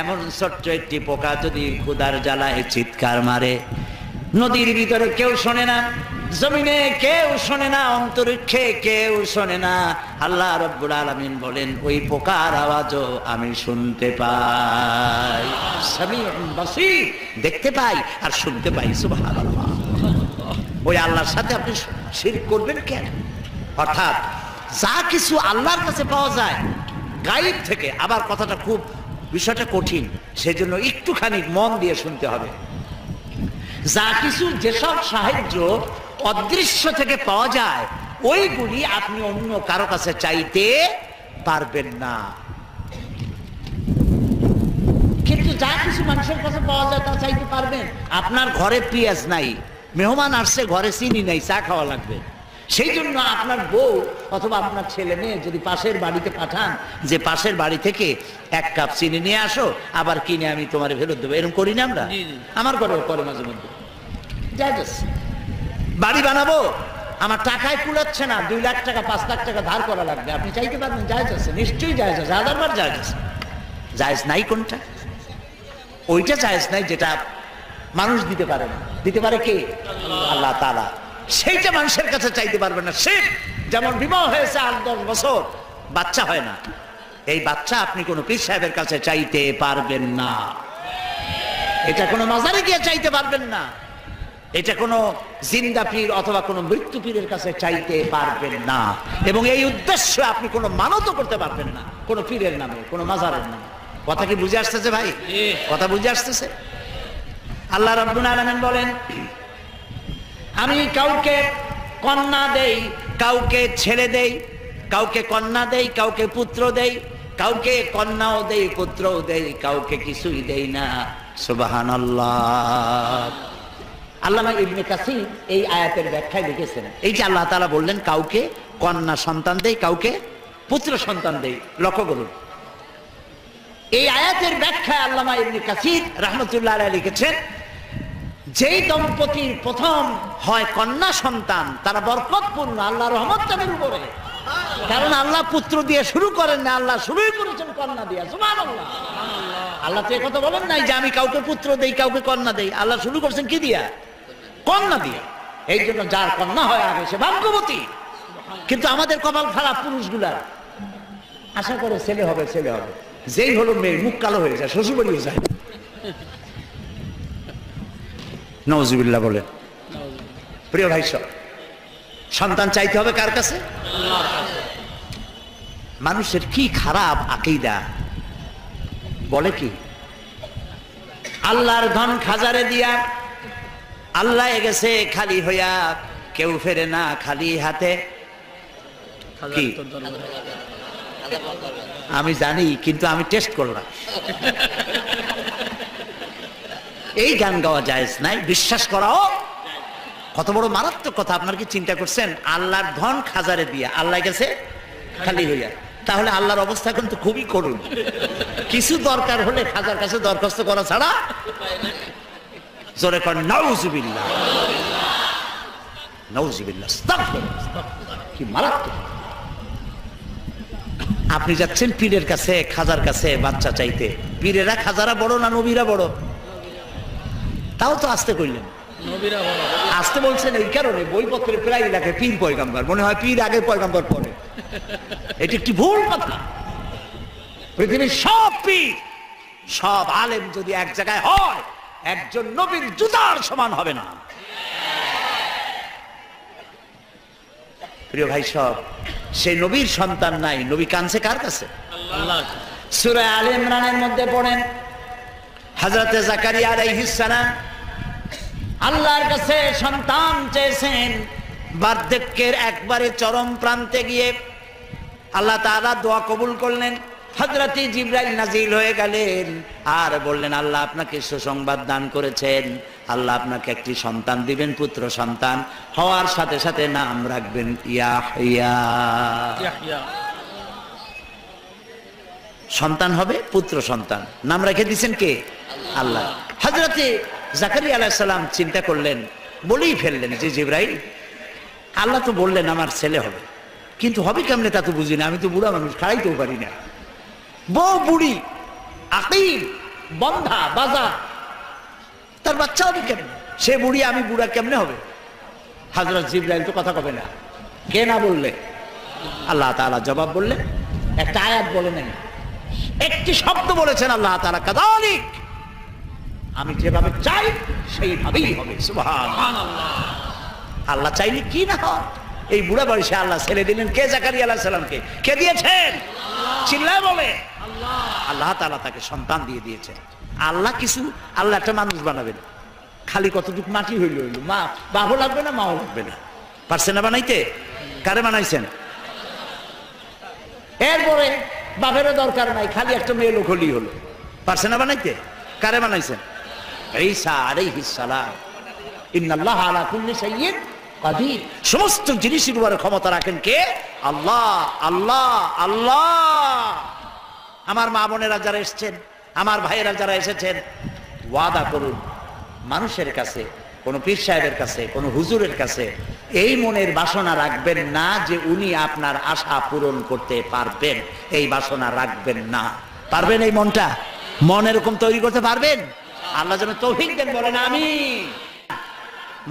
এমন ছোট্ট একটি পোকা যদি ক্ষুধার জ্বালায় চিৎকার মারে, নদীর ভিতরে কেউ শোনে না, জমিনে কেউ শোনে না, অন্তরিক্ষে কেউ শোনে না। আল্লাহ রাব্বুল আলামিন বলেন ওই পোকার আওয়াজও আমি শুনতে পাই, সামিউন বাসীর, দেখতে পাই আর শুনতে পাই। সুবহানাল্লাহ। ওই আল্লাহর সাথে আপনি শিরক করবেন কেন? অর্থাৎ যা কিছু আল্লাহর কাছে পাওয়া যায় গায়েব থেকে। আবার কথাটা খুব, বিষয়টা কঠিন, সেজন্য একটুখানি মন দিয়ে শুনতে হবে। যা কিছু, যেসব সাহায্য অদৃশ্য থেকে পাওয়া যায়, ওইগুলি আপনি অন্য কারো কাছে চাইতে পারবেন না। কিন্তু যা কিছু মানুষের কাছে পাওয়া যায় তা চাইতে পারবেন। আপনার ঘরে পেঁয়াজ নাই, মেহমান আসছে, ঘরে চিনি নাই, চা খাওয়া লাগবে, সেই জন্য আপনার বউ অথবা আপনার ছেলে মেয়ে যদি পাশের বাড়িতে পাঠান যে পাশের বাড়ি থেকে এক কাপ চিনি নিয়ে আসো, আবার কিনে আমি তোমার ফেরত দেবো, এরকম করি না আমরা? আমার ঘরেও করে মাঝে মধ্যে। বাড়ি বানাবো, আমার টাকায় কুলাচ্ছে না, 2 লাখ টাকা 5 লাখ টাকা ধার করা লাগবে, আপনি চাইতে পারবেন? জায়জ আছে, নিশ্চয়ই জায়জ আছে, হাজারবার জায়জ আছে। জায়জ নাই কোনটা? ওইটা জায়জ নাই যেটা মানুষ দিতে পারে না। দিতে পারে কে? আল্লাহ তাআলা। সেইটা মানুষের কাছে চাইতে পারবে না। সে যেমন বিবাহ হয়েছে 8-10 বছর, বাচ্চা হয় না, এই বাচ্চা আপনি কোনো পীর সাহেবের কাছে চাইতে পারবেন না, এটা কোনো মাজারে গিয়ে চাইতে পারবেন না, এটা কোনো জিন্দা পীর অথবা কোনো মৃত্যু পীরের কাছে চাইতে পারবেন না, এবং এই উদ্দেশ্য আপনি কোনো মানত করতে পারবেন না কোনো পীরের নামে, কোনো মাজারের নামে। কথা কি বুঝে আসতেছে ভাই? কথা বুঝে আসতেছে? আল্লাহ রাব্বুল আলামিন বলেন, আমি কাউকে কন্যা দেই, কাউকে ছেলে দেই, কাউকে কন্যা দেই, কাউকে পুত্র দেই, কাউকে কন্যাও দেই, পুত্রও দেই, কাউকে কিছুই দেই না। সুবহানাল্লাহ। আল্লামা ইবনে কাসির এই আয়াতের ব্যাখ্যায় লিখেছেন, এই যে আল্লাহ তাআলা বললেন কাউকে কন্যা সন্তান দেই, কাউকে পুত্র সন্তান দেই, লক্ষ্য করুন এই আয়াতের ব্যাখ্যায় আল্লামা ইবনে কাসির রাহমাতুল্লাহ আলাইহি লিখেছেন, যেই দম্পতির প্রথম হয় কন্যা সন্তান তারা বরকতপূর্ণ, আল্লাহর রহমত তাদের উপরে, কারণ আল্লাহ পুত্র দিয়ে শুরু করেন না, আল্লাহ শুরুই করেছেন কন্যা দিয়ে। সুবহানাল্লাহ। আল্লাহ তো এই কথা বলেন নাই যে আমি কাউকে পুত্র দেই, কাউকে কন্যা দেই, আল্লাহ শুরু করেছেন কি দিয়া? কন্যা দিয়ে। এই জন্য যার কন্যা হয় আগে সে ভাগ্যবতী। কিন্তু আমাদের কপাল খারাপ পুরুষগুলার, আশা করে ছেলে হবে ছেলে হবে, যেই হলো মেয়ে মুখ কালো হয়ে যায়, শ্বশুর বাড়ি হয়ে যায়, নাউজুবিল্লাহ বলে। প্রিয় ভাই, সন্তান চাইতে হবে কার কাছে? মানুষের কি খারাপ আকীদা, বলে কি আল্লাহর ধন খাজারে দিয়া, আল্লাহ গেছে খালি হইয়া, কেউ ফেরে না খালি হাতে। কি আমি জানি, কিন্তু আমি টেস্ট করলাম। এই গান গাওয়া জায়েজ নাই, বিশ্বাস করাও কত বড় মারাত্মক কথা। আপনার কি চিন্তা করছেন? আল্লাহর ধন খাজারে দিয়া, আল্লাহ গেছে খালি হইয়া, তাহলে আল্লাহর অবস্থা কিন্তু খুবই করুণ। কিছু দরকার হলে খাজার কাছে দরখাস্ত করা ছাড়া জোরে কর নাউজুবিল্লাহ, নাউজুবিল্লাহ, আস্তাগফিরুল্লাহ। কি মারাত্মক! আপনি যাচ্ছেন পীরের কাছে, খাজার কাছে বাচ্চা চাইতে। পীরেরা খাজারা বড় না নবীরা বড়? তাও তো আস্তে কইলেন, নবীরা বড়। আস্তে বলছেন এই কারণে, বইপত্রে প্রায় লেখে পীর পয়গাম্বর, মনে হয় পীর আগে পয়গাম্বর পরে। এটি একটি ভুল কথা। পৃথিবীর সব পীর, সব আলেম যদি এক জায়গায় হয়, একজন নবীর জুতার সমান হবে না। প্রিয় ভাই সব, সেই নবীর সন্তান নাই, নবী কানছে কার কাছে? সূরা আলে ইমরানের মধ্যে পড়েন, হযরত জাকারিয়া আলাইহিস সালাম আল্লাহর কাছে সন্তান চেয়েছেন। বার্ধক্যের একবারে চরম প্রান্তে গিয়ে আল্লাহ তাআলা দোয়া কবুল করলেন। হযরত জিবরাইল নাজিল হয়ে গেলেন আর বললেন, আল্লাহ আপনাকে সুসংবাদ দান করেছেন, আল্লাহ আপনাকে একটি সন্তান দিবেন, পুত্র সন্তান। হওয়ার সাথে সাথে নাম রাখবেন ইয়াহইয়া। সন্তান হবে পুত্র সন্তান, নাম রেখে দিয়েছেন কে? আল্লাহ। হযরত জাকারিয়া আলাইহিস সালাম চিন্তা করলেন, বলেই ফেললেন যে জিবরাইল, আল্লাহ তো বললেন আমার ছেলে হবে, কিন্তু হবে কেমনে তা তো বুঝি না, আমি তো বুড়া মানুষ, খাড়াইতেও পারি না, বউ বুড়ি, আকিল, বন্ধা, বাজা, তার বাচ্চা হবে কেমনে? সে বুড়ি আমি বুড়া, কেমনে হবে? হযরত জিবরাইল তো কথা কবে না, কে না বললে? আল্লাহ তাআলা জবাব বললেন, একটা আয়াত বলে নাই, একটি শব্দ বলেছেন আল্লাহ তাআলা, কাযালিক, আমি যেভাবে চাই সেইভাবেই হবে। সুবহানাল্লাহ। আল্লাহ চাইলে কি না হয়? এই বুড়া বয়সে আল্লাহ ছেলে দিলেন কে? জাকারিয়া আলাইহিস সালামকে। কে দিয়েছেন? চিল্লায় বলে আল্লাহ। আল্লাহ তাআলা তাকে সন্তান দিয়ে দিয়েছেন। আল্লাহ কিছু, আল্লাহ একটা মানুষ বানাবেন, খালি কতটুকু মাটি হইল হইল, মা বাহু লাগবে না, মাও লাগবে না, পারছে না বানাইতে, কারে বানাইছেন? এরপরে বাপেরও দরকার নাই, খালি একটা মেয়ে লোক হলি হলো, পারছে না বানাইতে, কারে বানাইছেন? ঈসা আলাইহিস সালাম। ইন্নাল্লাহা আলা কুল্লি শাইইন কাদির, সমস্ত জিনিসের উপরে ক্ষমতা রাখেন কে? আল্লাহ। আল্লাহ আল্লাহ। আমার মা বোনেরা যারা এসেছেন, আমার ভাইয়েরা যারা এসেছেন, ওয়াদা করুন মানুষের কাছে, কোনো পীর সাহেবের কাছে, কোনো হুজুরের কাছে এই মনের বাসনা রাখবেন না যে উনি আপনার আশা পূরণ করতে পারবেন। এই বাসনা রাখবেন না। পারবেন? এই মনটা, মন এরকম তৈরি করতে পারবেন? আল্লাহ যেন তৌফিক দেন, বলেন আমি।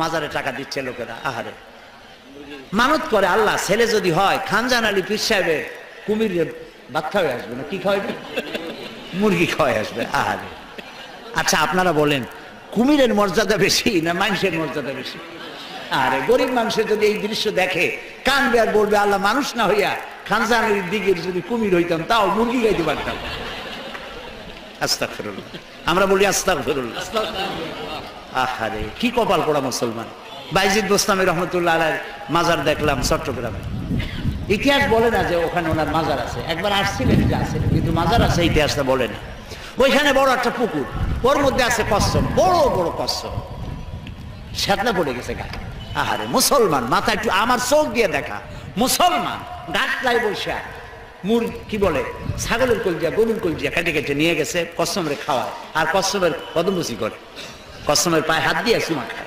মাজারে টাকা দিচ্ছে লোকেরা, আহারে, মানত করে আল্লাহ ছেলে যদি হয় খানজান আলী পীর সাহেবের কুমির ভাত খাওয়া আসবে না, কি খাওয়াবে? মুরগি খাওয়া আসবে, আহারে। আচ্ছা আপনারা বলেন, কুমিরের মর্যাদা বেশি না মানুষের মর্যাদা বেশি? আরে গরিব মানুষের যদি এই দৃশ্য দেখে কানবে আর বলবে আল্লাহ মানুষ না হইয়া খানজানের দিকে যদি কুমির হইতাম তাও মুরগি খাইতে পারতাম। আস্তাগফিরুল্লাহ, আমরা বলি আস্তাগফিরুল্লাহ। আহারে কি কপাল পোড়া মুসলমান। বাইজিদ বোস্তামী রহমতুল্লাহ আলাইহির মাজার দেখলাম চট্টগ্রামে। ইতিহাস বলে না যে ওখানে ওনার মাজার আছে, একবার আসছিলেন যে আছে, কিন্তু মাজার আছে ইতিহাসটা বলে না। ওইখানে বড় একটা পুকুর, ওর মধ্যে আছে কচ্ছপ, বড় বড় কচ্ছপ, শ্যাতলা পড়ে গেছে গায়ে। আহারে মুসলমান, মাথা একটু আমার চোখ দিয়ে দেখা মুসলমান গাছলায় বসে কি বলে ছাগলের কলজিয়া গরুর কলজিয়া কেটে কেটে নিয়ে গেছে কচ্ছপের খাওয়ায়, আর কচ্ছপের কদমবুচি করে, কচ্ছপের পায়ে হাত দিয়ে চুমা খায়।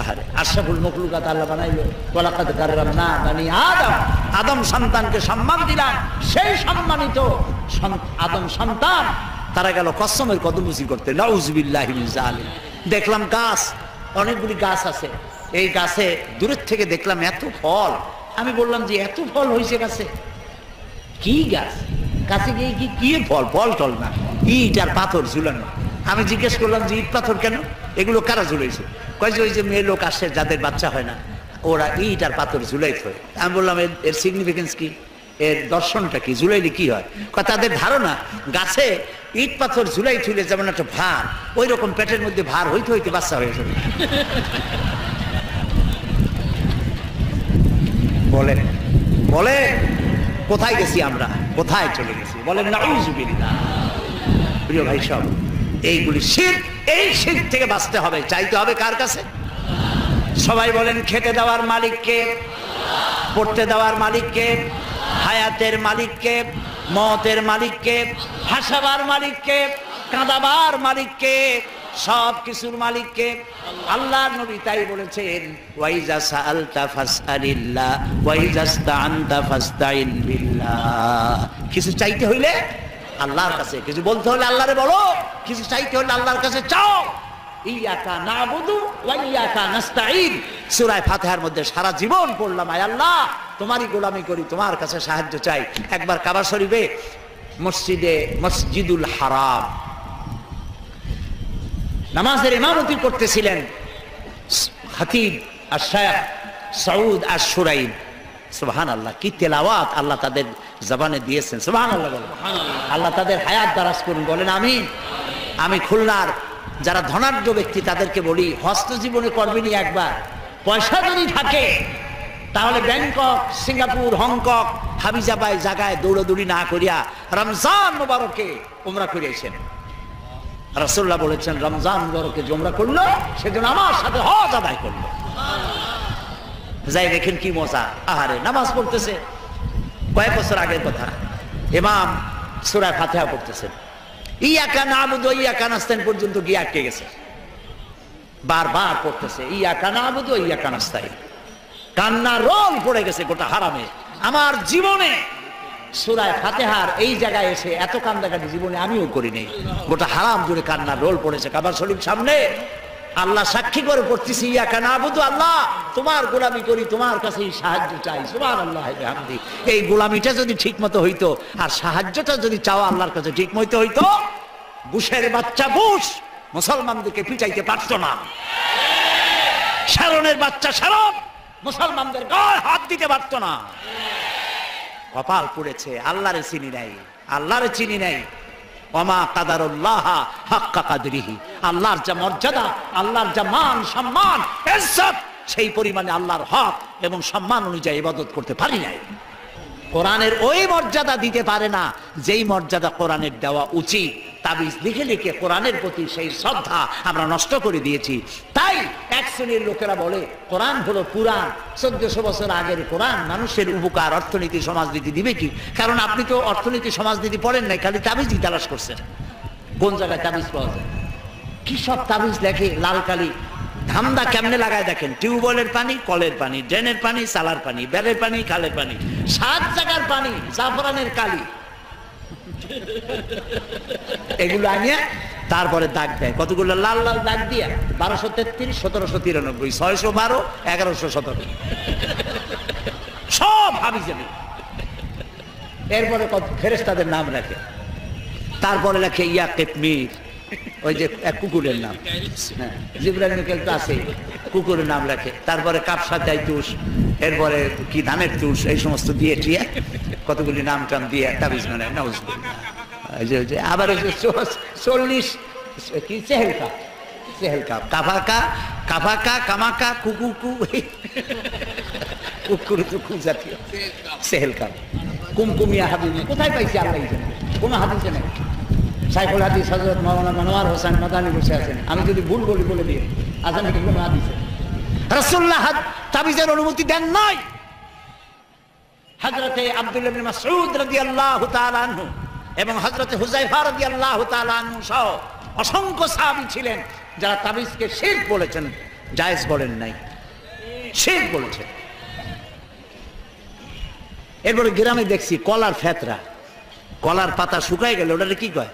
আহারে আশরাফুল মখলুকাত আল্লাহ বানাইলো, ওয়ালাকাদ কাররামনা বানি আদম, আদম সন্তানকে সম্মান দিলাম, সেই সম্মানিত আদম সন্তান তারা গেল কসমের কদমুচি করতে। নাউজুবিল্লাহি মিন যালিম। দেখলাম গাছ, অনেকগুলি গাছ আছে, এই গাছে দূরের থেকে দেখলাম এত ফল। আমি বললাম যে এত ফল হয়েছে গাছে, কি গাছ? গাছে গিয়ে কি ফল, ফল টল না, ইট আর পাথর ঝুলানো। আমি জিজ্ঞেস করলাম যে ইট পাথর কেন, এগুলো কারা ঝুলাইছে? কয় যে ওই যে মেয়ে লোক আসে যাদের বাচ্চা হয় না, ওরা ইট আর পাথর ঝুলাইছে। আমি বললাম এর সিগনিফিকেন্স কি, এর দর্শনটা কি, ঝুলাইলে কি হয়? তাদের ধারণা গাছে ইট পাথর ঝুলাই ঝুলে যেমন একটা ভার, ওই রকম পেটের মধ্যে ভার হইতে হইতে বাচ্চা হয়ে যাবে। বলে বলে কোথায় গেছি আমরা, কোথায় চলে গেছি? বলেন নাউজুবিল্লাহ। প্রিয় ভাই সব, এইগুলি শিরক। এই শিরক থেকে বাঁচতে হবে, চাইতে হবে কার কাছে? সবাই বলেন, খেতে দেওয়ার মালিককে, পড়তে দেওয়ার মালিককে, হায়াতের মালিককে, মতের মালিককে, হাসাবার মালিককে, কাঁদাবার মালিককে, সব কিছুর মালিককে। আল্লাহর নবী তাই বলেছেন, ওয়াইজা সাআলতা ফাসআলিল্লাহ ওয়াইজা ইসতাআনতা ফাসতাইন বিল্লাহ। কিছু চাইতে হইলে আল্লাহর কাছে, কিছু বলতে হলে আল্লাহরে বলো, কিছু চাইতে হলে আল্লাহর কাছে চাও। ইয়াকা নাবুদু ওয়া ইয়াকা নাস্তাঈন, সূরা ফাতিহার মধ্যে সারা জীবন পড়লাম, আয় আল্লাহ তোমারই গোলামি করি, তোমার কাছে সাহায্য চাই। একবার কাবা শরীফে, মসজিদে মসজিদুল হারাম নামাজের ইমামতি করতেছিলেন খতিব আশ-শায়খ সাউদ আশ-শুরাইব। সুবহানাল্লাহ, কি তেলাওয়াত আল্লাহ তাদের জবানে দিয়েছেন। সুবহানাল্লাহ বলেন, সুবহানাল্লাহ। আল্লাহ তাদের হায়াত দারাজ করুন, বলেন আমিন। আমি খুলনার যারা ধনাঢ্য ব্যক্তি তাদেরকে বলি, হস্ত জীবনে করবেনি একবার, পয়সা যদি থাকে তাহলে ব্যাংকক, সিঙ্গাপুর, হংকং, হাবিজাবাই জায়গায় দৌড়াদৌড়ি না করিয়া রমজান মোবারকে উমরা করিয়েছেন। রাসূলুল্লাহ বলেছেন, রমজান মোবারকে যে উমরা করলো সেজন্য আমার সাথে হজ আদায় করলো। যাই দেখেন কি মজা। আহারে নামাজ পড়তেছে, কয়েক বছর আগের কথা, ইমাম সূরা ফাতিহা পড়তেছেন, ইয়াকা নাবুদু ওয়া ইয়াকা নাস্তাইন পর্যন্ত গিয়ে আটকে গেছে। বারবার পড়তেছে ইয়াকা নাবুদু ওয়া ইয়াকা নাস্তাইন, কান্না রোল পড়ে গেছে গোটা হারামে। আমার জীবনে সূরা ফাতিহার এই জায়গায় এসে এত কান্নাকাটি জীবনে আমিও করিনি। গোটা হারাম জুড়ে কান্না রোল পড়েছে কাবা শরীফ সামনে। আল্লাহ সাক্ষী করে পড়তেছি ইয়াকা নাবুদু, আল্লাহ তোমার গোলামি করি, তোমার কাছেই সাহায্য চাই। সুবহানাল্লাহ বিহামদি। এই গোলামিটা যদি ঠিকমতো হইতো আর সাহায্যটা যদি চাও আল্লাহর কাছে ঠিকমতো হইতো, বুশের বাচ্চা বুশ মুসলমানদেরকে পিটাইতে পারতো না, শারনের বাচ্চা শারন মুসলমানদের গায়ে হাত দিতে পারতো না। কপাল পুড়েছে, আল্লাহরে চিনি নাই, আল্লাহরে চিনি নাই। ওমা কাদারুল্লাহ হাক্কা কাদরিহি, আল্লাহর যা মর্যাদা, আল্লাহর যা মান সম্মান ইজ্জত, সেই পরিমাণে আল্লাহর হক এবং সম্মান অনুযায়ী ইবাদত করতে পারি নাই। কোরআনের ওই মর্যাদা দিতে পারে না যেই মর্যাদা কোরআনের দেওয়া উচিত। তাবিজ লিখে লিখে কোরআনের প্রতি সেই শ্রদ্ধা আমরা নষ্ট করে দিয়েছি। তাই এক শ্রেণীর লোকেরা বলে কোরআন হলো পুরাণ, 1400 বছর আগের কোরআন মানুষের উপকার অর্থনীতি সমাজনীতি দিবে কি? কারণ আপনি তো অর্থনীতি সমাজনীতি পড়েন নাই, খালি তাবিজই তালাশ করছেন। কোন জায়গায় তাবিজ পাওয়া যায়? কি সব তাবিজ লেখে, লাল কালি ধামদা কেমনে লাগায় দেখেন। টিউবওয়েলের পানি, কলের পানি, ড্রেনের পানি, চালার পানি, বেলের পানি, খালের পানি, 7 জায়গার পানি, জাফরানের কালি, এগুলো আনিয়া তারপরে দাগ দেয়। কতগুলো লাল লাল দাগ দিয়া 1233, 1793, 612, 1117 সব হাবি যাবে। এরপরে ফেরেশতাদের নাম রাখে, তারপরে লেখে ইয়া কিতমির, ওই যে এক কুকুরের নাম, হ্যাঁ জিবরাইল মিকাইল তো আছে, কুকুরের নাম রাখে। তারপরে কাপসা তাইতুস, এরপরে কি ধানের তুষ, এই সমস্ত দিয়ে টিয়া কতগুলি নাম টাম দিয়ে তাবিজ বানায়। আবার 40 কি চেহেলকা, চেহেলকা, কাফাকা, কাফাকা, কামাকা, কুকুকু, কুকুর কুকু জাতীয় চেহেলকা, কুমকুমিয়া হাবি কোথায় পাইছি আল্লাহ জানে, কোনো হাবিছে নাই। সাইফুল হাদিস হযরত মাওলানা মনোয়ার হোসেন মাদানী বসে আছেন, আমি যদি ভুল বলি বলে দিয়ে আছেন, কিন্তু না দিছে। রাসূলুল্লাহ তাবিজের অনুমতি দেন নাই। হযরতে আব্দুল্লাহ ইবনে মাসউদ রাদিয়াল্লাহু তাআলা আনহু এবং হযরতে হুযায়ফা রাদিয়াল্লাহু তাআলা আনহু সহ অসংখ্য সাহাবী ছিলেন যারা তাবিজকে শিরক বলেছেন, জায়েজ বলেন নাই, শিরক বলেছেন। এরপরে গ্রামে দেখছি কলার ফেতরা, কলার পাতা শুকায় গেলে ওটাকে কি কয়,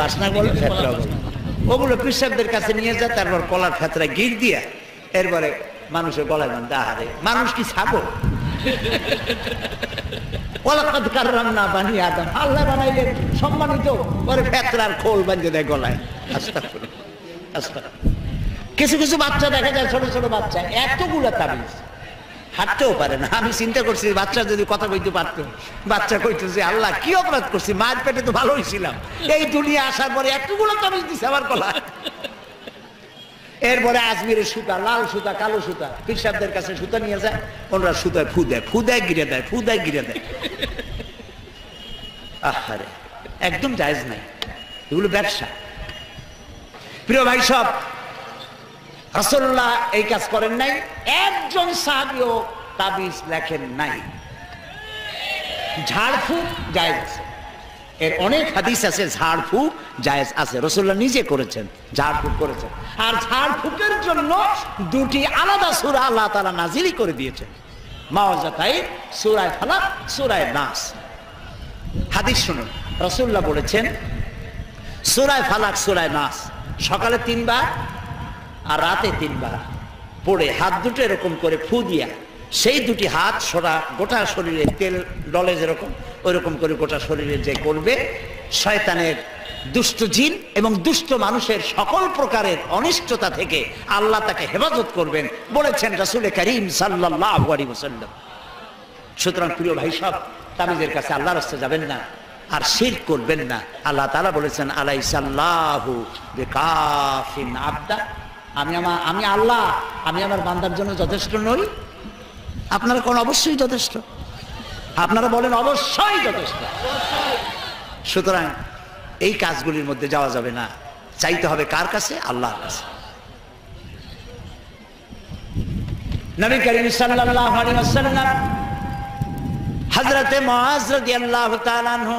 বাসনা বলে, ফেতরা বলে। ওগুলো কৃষকদের কাছে নিয়ে যায়, তারপর কলার ফেতরা গির দিয়া এরপরে মানুষের গলায় বাঁধে। আহারে মানুষ কি ছাগল? ওলাকাদ কাররামনা বানি আদম, আল্লাহ বানাইলেন সম্মানিত, পরে ফেতরার খোল বাঁধে দেয় গলায়। আস্তাগফিরুল্লাহ, আস্তাগফিরুল্লাহ। কিছু কিছু বাচ্চা দেখা যায়, ছোট ছোট বাচ্চা, এতগুলো তাবিজ, হাঁটতেও পারে না। আমি চিন্তা করছি বাচ্চা যদি কথা কইতে পারতো, বাচ্চা কইতো যে আল্লাহ কি অপরাধ করছি, মায়ের পেটে তো ভালোই ছিলাম, এই দুনিয়া আসার পরে এতগুলো তাবিজ দিছে আমার গলায়। এরপরে আজমিরের সুতা, লাল সুতা, কালো সুতা, পিসাবদের কাছে সুতা নিয়ে যায়, ওনারা সুতায় ফু দেয়, ফু দেয় গিরে দেয়, ফু দেয় গিরে দেয়। আহারে একদম জায়েজ নাই, এগুলো ব্যবসা। প্রিয় ভাই সব, রাসূলুল্লাহ এই কাজ করেন নাই, একজন সাহাবীও তাবিজ লেখেন নাই। ঝাড়ফুঁক জায়েজ আছে, এর অনেক হাদিস আছে, ঝাড়ফুঁক জায়েজ আছে, রাসূলুল্লাহ নিজে করেছেন, ঝাড়ফুঁক করেছেন। আর ঝাড়ফুঁকের জন্য 2টি আলাদা সূরা আল্লাহ তাআলা নাযিলই করে দিয়েছেন, মাওয়াজাতাই, সূরা ফালাক, সূরা নাস। হাদিস শুনুন, রাসূলুল্লাহ বলেছেন সূরা ফালাক, সূরা নাস সকালে 3 বার আর রাতে 3 বার পড়ে হাত দুটো এরকম করে ফু দিয়া, সেই 2টি হাত সোরা গোটা শরীরে, তেল ডলে যেরকম ওইরকম করে গোটা শরীরে যে করবে, শয়তানের, দুষ্ট জিন এবং দুষ্ট মানুষের সকল প্রকারের অনিষ্টতা থেকে আল্লাহ তাকে হেফাজত করবেন, বলেছেন রাসূলে কারীম সাল্লাল্লাহু আলাইহি ওয়াসাল্লাম। সুতরাং প্রিয় ভাই সব, তাবিজের কাছে আল্লাহর রাস্তায় যাবেন না, আর শিরক করবেন না। আল্লাহ তাআলা বলেছেন আলাইসাল্লাহু বিকাফিন আবদা, আমি আল্লাহ, আমি আমার বান্দার জন্য যথেষ্ট নই। আপনারা কোন অবশ্যই যথেষ্ট, আপনারা বলেন অবশ্যই যথেষ্ট। সুতরাং এই কাজগুলির মধ্যে যাওয়া যাবে না, চাইতে হবে কার কাছে, আল্লাহর কাছে। নবী করিম সাল্লাল্লাহু আলাইহি ওয়াসাল্লাম হযরতে মুআজ রাদিয়াল্লাহু তাআলা আনহু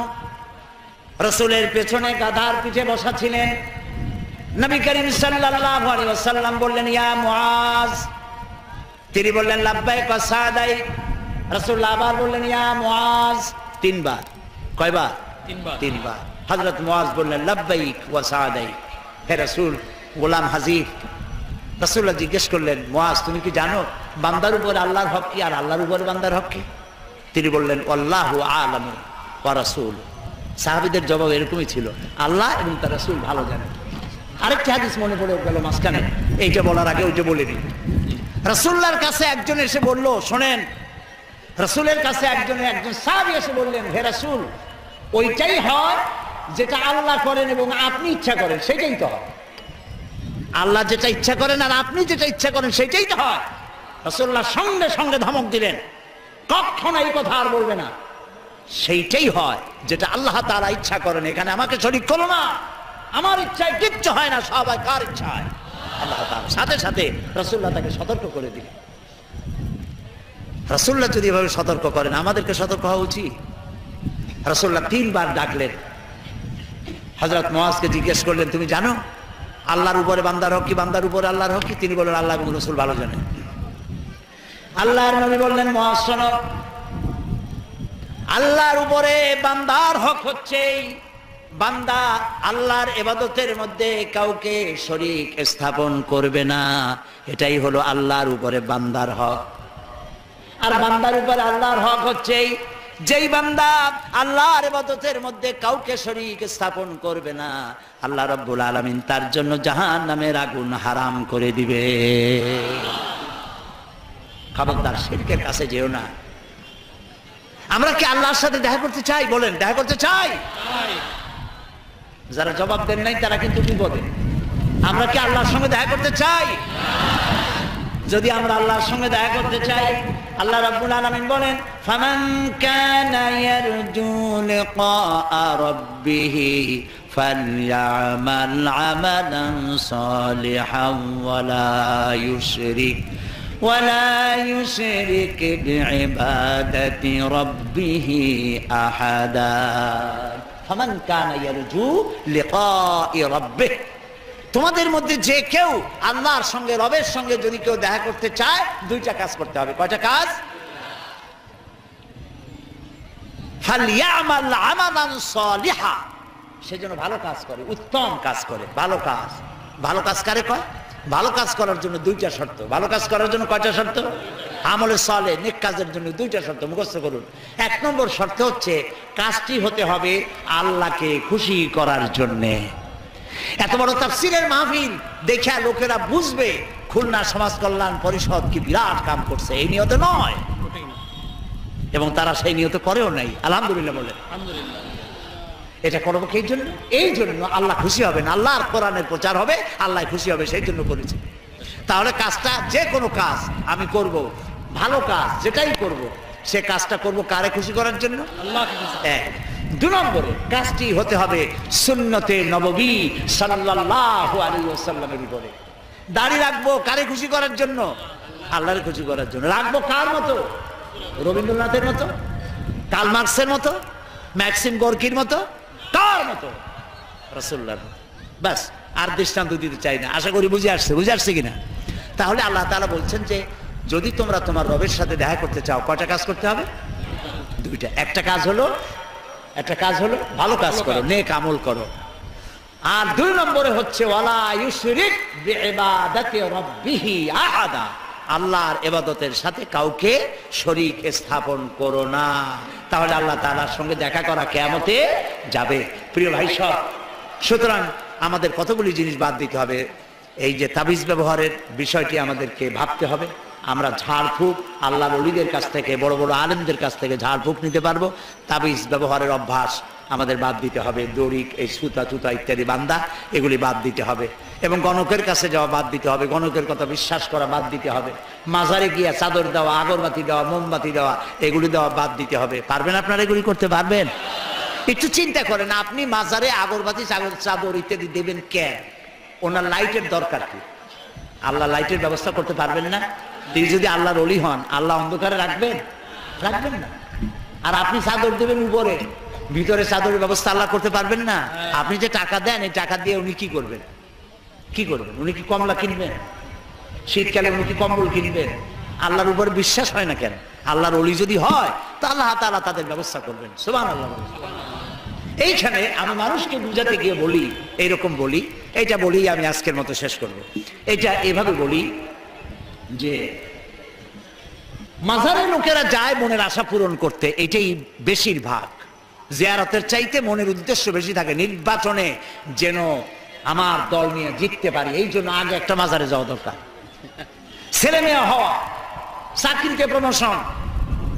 রাসূলের পেছনে গাধার পিঠে বসা ছিলেন। নবী করিম সাল্লাল্লাহু আলাইহি ওয়াসাল্লাম বললেন ইয়া মুআজ, তিনি বললেন লাব্বাইক ওয়া সাদাইক। রাসূলুল্লাহ আবার বললেন ইয়া মুআজ 3 বার, কয়বার? 3 বার। হযরত মুআজ বললেন লাব্বাইক ওয়া সাদাইক। হে রাসূল, গোলাম হাজির। রাসূলুল্লাহ জিজ্ঞেস করলেন মুআজ, তুমি কি জানো বান্দার উপর আল্লাহর হক কি আর আল্লাহর উপর বান্দার হক কি? তিনি বললেন আল্লাহু আ'লাম ওয়া রাসূল। সাহাবীদের জবাব এরকমই ছিল, আল্লাহ এবং তার রাসূল ভালো জানেন। আরেকটা হাদিস মনে পড়ে গেল মাঝখানে, এইটা বলার আগে ওইটা বলে দিই। রাসূলুল্লাহর কাছে একজন এসে বলল, শোনেন, রাসূলের কাছে একজন সাহাবী এসে বললেন হে রাসূল, ওইটাই হয় যেটা আল্লাহ করেন এবং আপনি ইচ্ছা করেন, সেটাই তো হয়। আল্লাহ যেটা ইচ্ছা করেন আর আপনি যেটা ইচ্ছা করেন, সেটাই তো হয়। রাসূলুল্লাহ সঙ্গে সঙ্গে ধমক দিলেন, কখনো এই কথা আর বলবে না। সেইটাই হয় যেটা আল্লাহ তাআলা ইচ্ছা করেন। এখানে আমাকে শরীক করো না, আমার ইচ্ছায় কিচ্ছু হয় না, সবাই কার ইচ্ছায়? আল্লাহ তাআলা। সাথে সাথে রাসূলুল্লাহ তাকে সতর্ক করে দিলেন। রাসূলুল্লাহ যদি এভাবে সতর্ক করেন, আমাদেরকে সতর্ক হওয়া উচিত। রাসূলুল্লাহ তিনবার ডাকলেন। হযরত মুয়াজকে জিজ্ঞেস করলেন, তুমি জানো আল্লাহর উপরে বান্দার হক কি, বান্দার উপরে আল্লাহর হক কি? তিনি বললেন, আল্লাহ এবং রাসূল ভালো জানেন। আল্লাহর নবী বললেন, মুয়াজ শোনো, আল্লাহর উপরে বান্দার হক হচ্ছে বান্দা আল্লাহর ইবাদতের মধ্যে কাউকে শরীক স্থাপন করবে না। এটাই হলো আল্লাহর উপরে বান্দার হক। আর বান্দার উপরে আল্লাহর হক হচ্ছে যেই বান্দা আল্লাহর ইবাদতের মধ্যে কাউকে শরীক স্থাপন করবে না, আল্লাহ রাব্বুল আলামিন তার জন্য জাহান্নামের আগুন হারাম করে দিবে। খবরদার, শিরকের কাছে যেও না। আমরা কি আল্লাহর সাথে দেখা করতে চাই? বলেন, দেখা করতে চাই? যারা জবাব দেন নাই তারা কিন্তু বিপদে। আমরা কি আল্লাহর সঙ্গে দেখা করতে চাই? যদি আমরা আল্লাহর সঙ্গে দেখা করতে চাই, আল্লাহ রাব্বুল আলামিন বলেন, ফামান কানা ইয়ারজু লিকা রাব্বিহি ফালইআমাল আমালান সালিহান ওয়ালা ইউশরিক তোমাদের মধ্যে যে কেউ আল্লাহর সঙ্গে, রবের সঙ্গে যদি কেউ দেখা করতে চায়, দুইটা কাজ করতে হবে। কয়টা কাজ? ফালইআমাল আমালান সালিহা, সে যেন ভালো কাজ করে, উত্তম কাজ করে। ভালো কাজ, ভালো কাজ কারে কয়? ভালো কাজ করার জন্য দুইটা শর্ত। ভালো কাজ করার জন্য কয়টা শর্ত? আমলে সালেহ, নেক কাজের জন্য দুইটা শর্ত মুখস্থ করুন। এক নম্বর শর্ত হচ্ছে কাজটি হতে হবে আল্লাহকে খুশি করার জন্যে। এত বড় তাফসীরের মাহফিল দেখে লোকেরা বুঝবে খুলনা সমাজ কল্যাণ পরিষদ কি বিরাট কাম করছে, এই নিয়তে নয়, এবং তারা সেই নিয়তে করেও নাই। আলহামদুলিল্লাহ বলে। এটা করবো কি জন্য? এই জন্য আল্লাহ খুশি হবেন, আল্লাহর কোরআনের প্রচার হবে, আল্লাহ খুশি হবে, সেই জন্য করেছে। তাহলে কাজটা, যে কোনো কাজ আমি করব, ভালো কাজ যেটাই করব, সে কাজটা করব কারে খুশি করার জন্য? এক। দু নম্বরে কাজটি হতে হবে সুন্নতে নববী সাল্লাল্লাহু আলাইহি ওয়াসাল্লামের উপরে। দাড়ি রাখবো কারে খুশি করার জন্য? আল্লাহর খুশি করার জন্য। রাখবো কার মতো? রবীন্দ্রনাথের মতো, কার্ল মার্ক্সের মতো, ম্যাক্সিম গোর্কির মতো? তার মতো রাসূলুল্লাহ। বাস, আর দৃষ্টান্ত দিতে চাই না। আশা করি বুঝে আসছে। বুঝে আসছে কিনা? তাহলে আল্লাহ তাআলা বলছেন যে যদি তোমরা তোমার রবের সাথে দেখা করতে চাও, কয়টা কাজ করতে হবে? দুইটা। একটা কাজ হলো ভালো কাজ করো, নেক আমল করো। আর দুই নম্বরে হচ্ছে ওয়ালা ইউশরিক বিইবাদাতি রাব্বিহি আহাদা, আল্লাহর ইবাদতের সাথে কাউকে শরীক স্থাপন করো না। তাহলে আল্লাহ তাআলার সঙ্গে দেখা করা কিয়ামতে যাবে। প্রিয় ভাই সব, সুতরাং আমাদের কতগুলি জিনিস বাদ দিতে হবে। এই যে তাবিজ ব্যবহারের বিষয়টি আমাদেরকে ভাবতে হবে। আমরা ঝাড়ফুঁক আল্লাহর ওলিদের কাছ থেকে, বড় বড় আলেমদের কাছ থেকে ঝাড়ফুঁক নিতে পারবো। তাবিজ ব্যবহারের অভ্যাস আমাদের বাদ দিতে হবে। দড়ি, এই সুতা টুতা ইত্যাদি বান্দা, এগুলি বাদ দিতে হবে। এবং গণকের কাছে যাওয়া বাদ দিতে হবে, গণকের কথা বিশ্বাস করা বাদ দিতে হবে। মাজারে গিয়া চাদর দেওয়া, আগরবাতি দেওয়া, মোমবাতি দেওয়া, এগুলি দেওয়া বাদ দিতে হবে। পারবেন আপনারা? এগুলি করতে পারবেন? একটু চিন্তা করেন, আপনি মাজারে আগরবাতি, চাদর ইত্যাদি দেবেন কেন? ওনার লাইটের দরকার কি? আল্লাহ লাইটের ব্যবস্থা করতে পারবেন না? তিনি যদি আল্লাহর ওলি হন, আল্লাহ অন্ধকারে রাখবেন? রাখবেন না। আর আপনি চাদর দেবেন উপরে, ভিতরে চাদরের ব্যবস্থা আল্লাহ করতে পারবেন না? আপনি যে টাকা দেন, এই টাকা দিয়ে উনি কি করবেন? কি করবেন? উনি কি কমলা কিনবেন? শীতকালে উনি কি কম্বল কিনবেন? আল্লাহর উপর বিশ্বাস হয় না কেন? আল্লাহর ওলি যদি হয় তা আল্লাহ তাআলা তাদের ব্যবস্থা করবেন। সুবহানাল্লাহ। এইখানে আমি মানুষকে বুঝাতে গিয়ে বলি, এইরকম বলি, এইটা বলি, আমি আজকের মতো শেষ করব। এইটা এভাবে বলি যে মাজারে লোকেরা যায় মনের আশা পূরণ করতে, এটাই বেশিরভাগ। জিয়ারতের চাইতে মনের উদ্দেশ্য বেশি থাকে, নির্বাচনে যেন আমার দল নিয়ে জিততে পারি, এই জন্য আগে একটা মাজারে যাওয়া দরকার। ছেলে মেয়ে হওয়া, চাকরিতে প্রমোশন,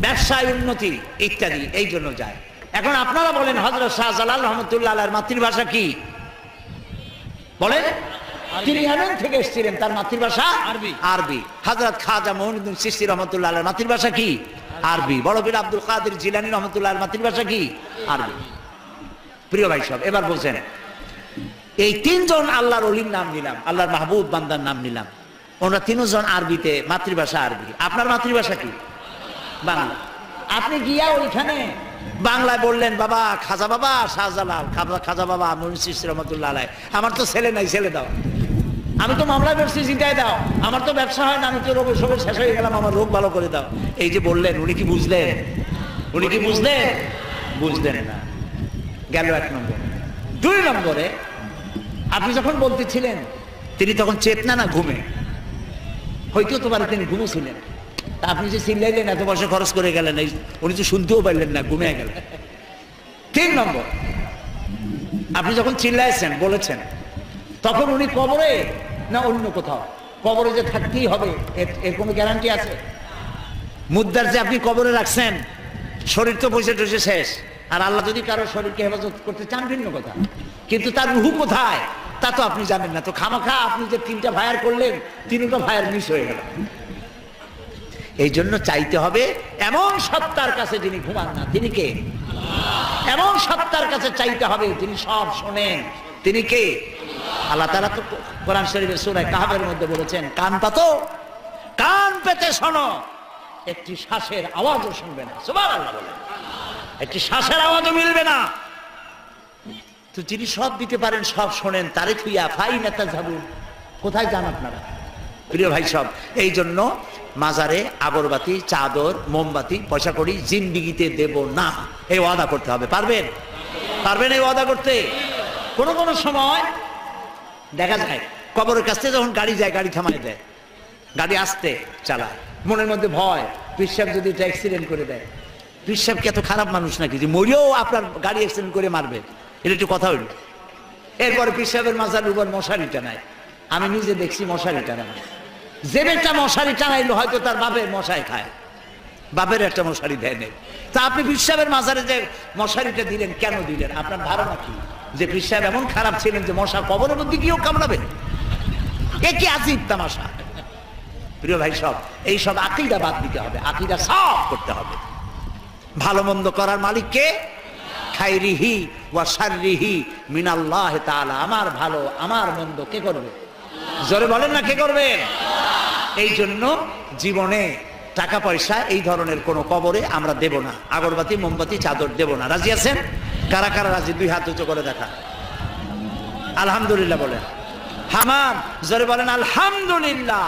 ব্যবসায় উন্নতি ইত্যাদি, এই জন্য যায়। এখন আপনারা বলেন, হযরত শাহ জালাল রহমতুল্লাহ আলাইহির মাতৃভাষা কি? বলেন, তিনি ইয়েমেন থেকে এসেছিলেন, তার মাতৃভাষা আরবি। হযরত খাজা মঈনুদ্দিন চিস্তি রহমতুল্লাহ আলাইহির মাতৃভাষা কি? আরবি। বড় পীর আব্দুল কাদের জিলানী রহমতুল্লাহ আলাইহির মাতৃভাষা কি? আরবি। প্রিয় ভাই সব, এবার বলছেন এই তিনজন আল্লাহর ওলির নাম নিলাম, আল্লাহর মাহবুব বান্দার নাম নিলাম, ওনারা তিনজন আরবিতে, মাতৃভাষা আরবি। আপনার মাতৃভাষা কি? বাংলা। আপনি গিয়া ওইখানে বাংলায় বললেন, বাবা খাজা বাবা শাহ জালাল, খাজা বাবা মুন্সিস রহমতুল্লাহ আলাই, আমার তো ছেলে নাই, ছেলে দাও, আমি তো মামলায় ব্যবসা চিন্তায় দাও, আমার তো ব্যবসা হয় না, আমি তো রোগের সবের শেষ হয়ে গেলাম, আমার রোগ ভালো করে দাও। এই যে বললেন, উনি কি বুঝলেন? উনি কি বুঝলেন? বুঝলেন না। গেল এক নম্বরে। দুই নম্বরে, আপনি যখন বলতেছিলেন তিনি তখন চেতনা না ঘুমে? হয়তো তোমার তিনি ঘুমেছিলেন, তা আপনি যে চিল্লাইলেন এত পয়সা খরচ করে গেলেন, উনি তো শুনতেও পারলেন না, ঘুমে গেলেন। তিন নম্বর, আপনি যখন চিল্লাইছেন বলেছেন তখন উনি কবরে না অন্য কোথাও? কবরে যে থাকতেই হবে এর কোনো গ্যারান্টি আছে? মুদ্দার যে আপনি কবরে রাখছেন শরীর তো বসে টসে শেষ, আর আল্লাহ যদি কারো শরীরকে হেফাজত করতে চান ভিন্ন কথা, কিন্তু তার রুহু কোথায় তা তো আপনি জানেন না। তো খামাখা আপনি যে তিনটা ভায়ার করলেন, তিনটা ভায়ার মিস হয়ে গেল। এই জন্য চাইতে হবে এমন সত্তার কাছে যিনি ঘুমান না। তিনি কে? এমন সত্তার কাছে চাইতে হবে যিনি সব শোনেন। তিনি কে? আল্লাহ তাআলা তো কোরআন শরীফের সূরা কাহাবের মধ্যে বলেছেন, কান পাতো, কান পেতে শোনো, একটি শ্বাসের আওয়াজও শুনবে না। সুবহানাল্লাহ বলেন, একটি শ্বাসের আওয়াজও মিলবে না। তো যিনি সব দিতে পারেন, সব শোনেন, তারে খুইয়া ফাই নেতা যাবুন, কোথায় যান আপনারা? প্রিয় ভাই সব, এই জন্য মাজারে আগরবাতি, চাদর, মোমবাতি, পয়সা করি জিন্দিগিতে দেব না, এই ওয়াদা করতে হবে। পারবেন? পারবেন এই ওয়াদা করতে? কোনো কোনো সময় দেখা যায় কবরের কাছে যখন গাড়ি যায়, গাড়ি থামায় দেয়, গাড়ি আসতে চালায়, মনের মধ্যে ভয়, পিশাব যদি এটা অ্যাক্সিডেন্ট করে দেয়। পিশাব কি এত খারাপ মানুষ নাকি যে মরেও আপনার গাড়ি অ্যাক্সিডেন্ট করে মারবে? এটা একটু কথা হইল। এরপরে পিশাবের মাজার উপর মশারি টানায়, আমি নিজে দেখছি মশারি টানানো। যে বেটা মশারি টানাইলো হয়তো তার বাপের মশাই খায়, বাপের একটা মশারি দেয় নেই। তা আপনি পিশাবের মাজারে যে মশারিটা দিলেন, কেন দিলেন? আপনার ধারণা কি যে পিশাব এমন খারাপ ছিলেন যে মশা কবরের মধ্যে গিয়েও কামড়াবে? এ কি আজিব তামাশা! প্রিয় ভাই সব, এইসব আকীদা বাদ দিতে হবে, আকীদা সব করতে হবে। ভালো মন্দ করার মালিককে, খাইরিহি ওয়া শাররিহি মিনাল্লাহ তাআলা, আমার ভালো আমার মন্দ কে করবে? জোরে বলেন না, কে করবে? এই জন্য জীবনে টাকা পয়সা এই ধরনের কোনো কবরে আমরা দেব না, আগরবাতি মোমবাতি চাদর দেব না। রাজি আছেন? কারা কারা রাজি? দুই হাত উঁচু করে দেখা। আলহামদুলিল্লাহ বলেন। হামান জোরে বলেন আলহামদুলিল্লাহ।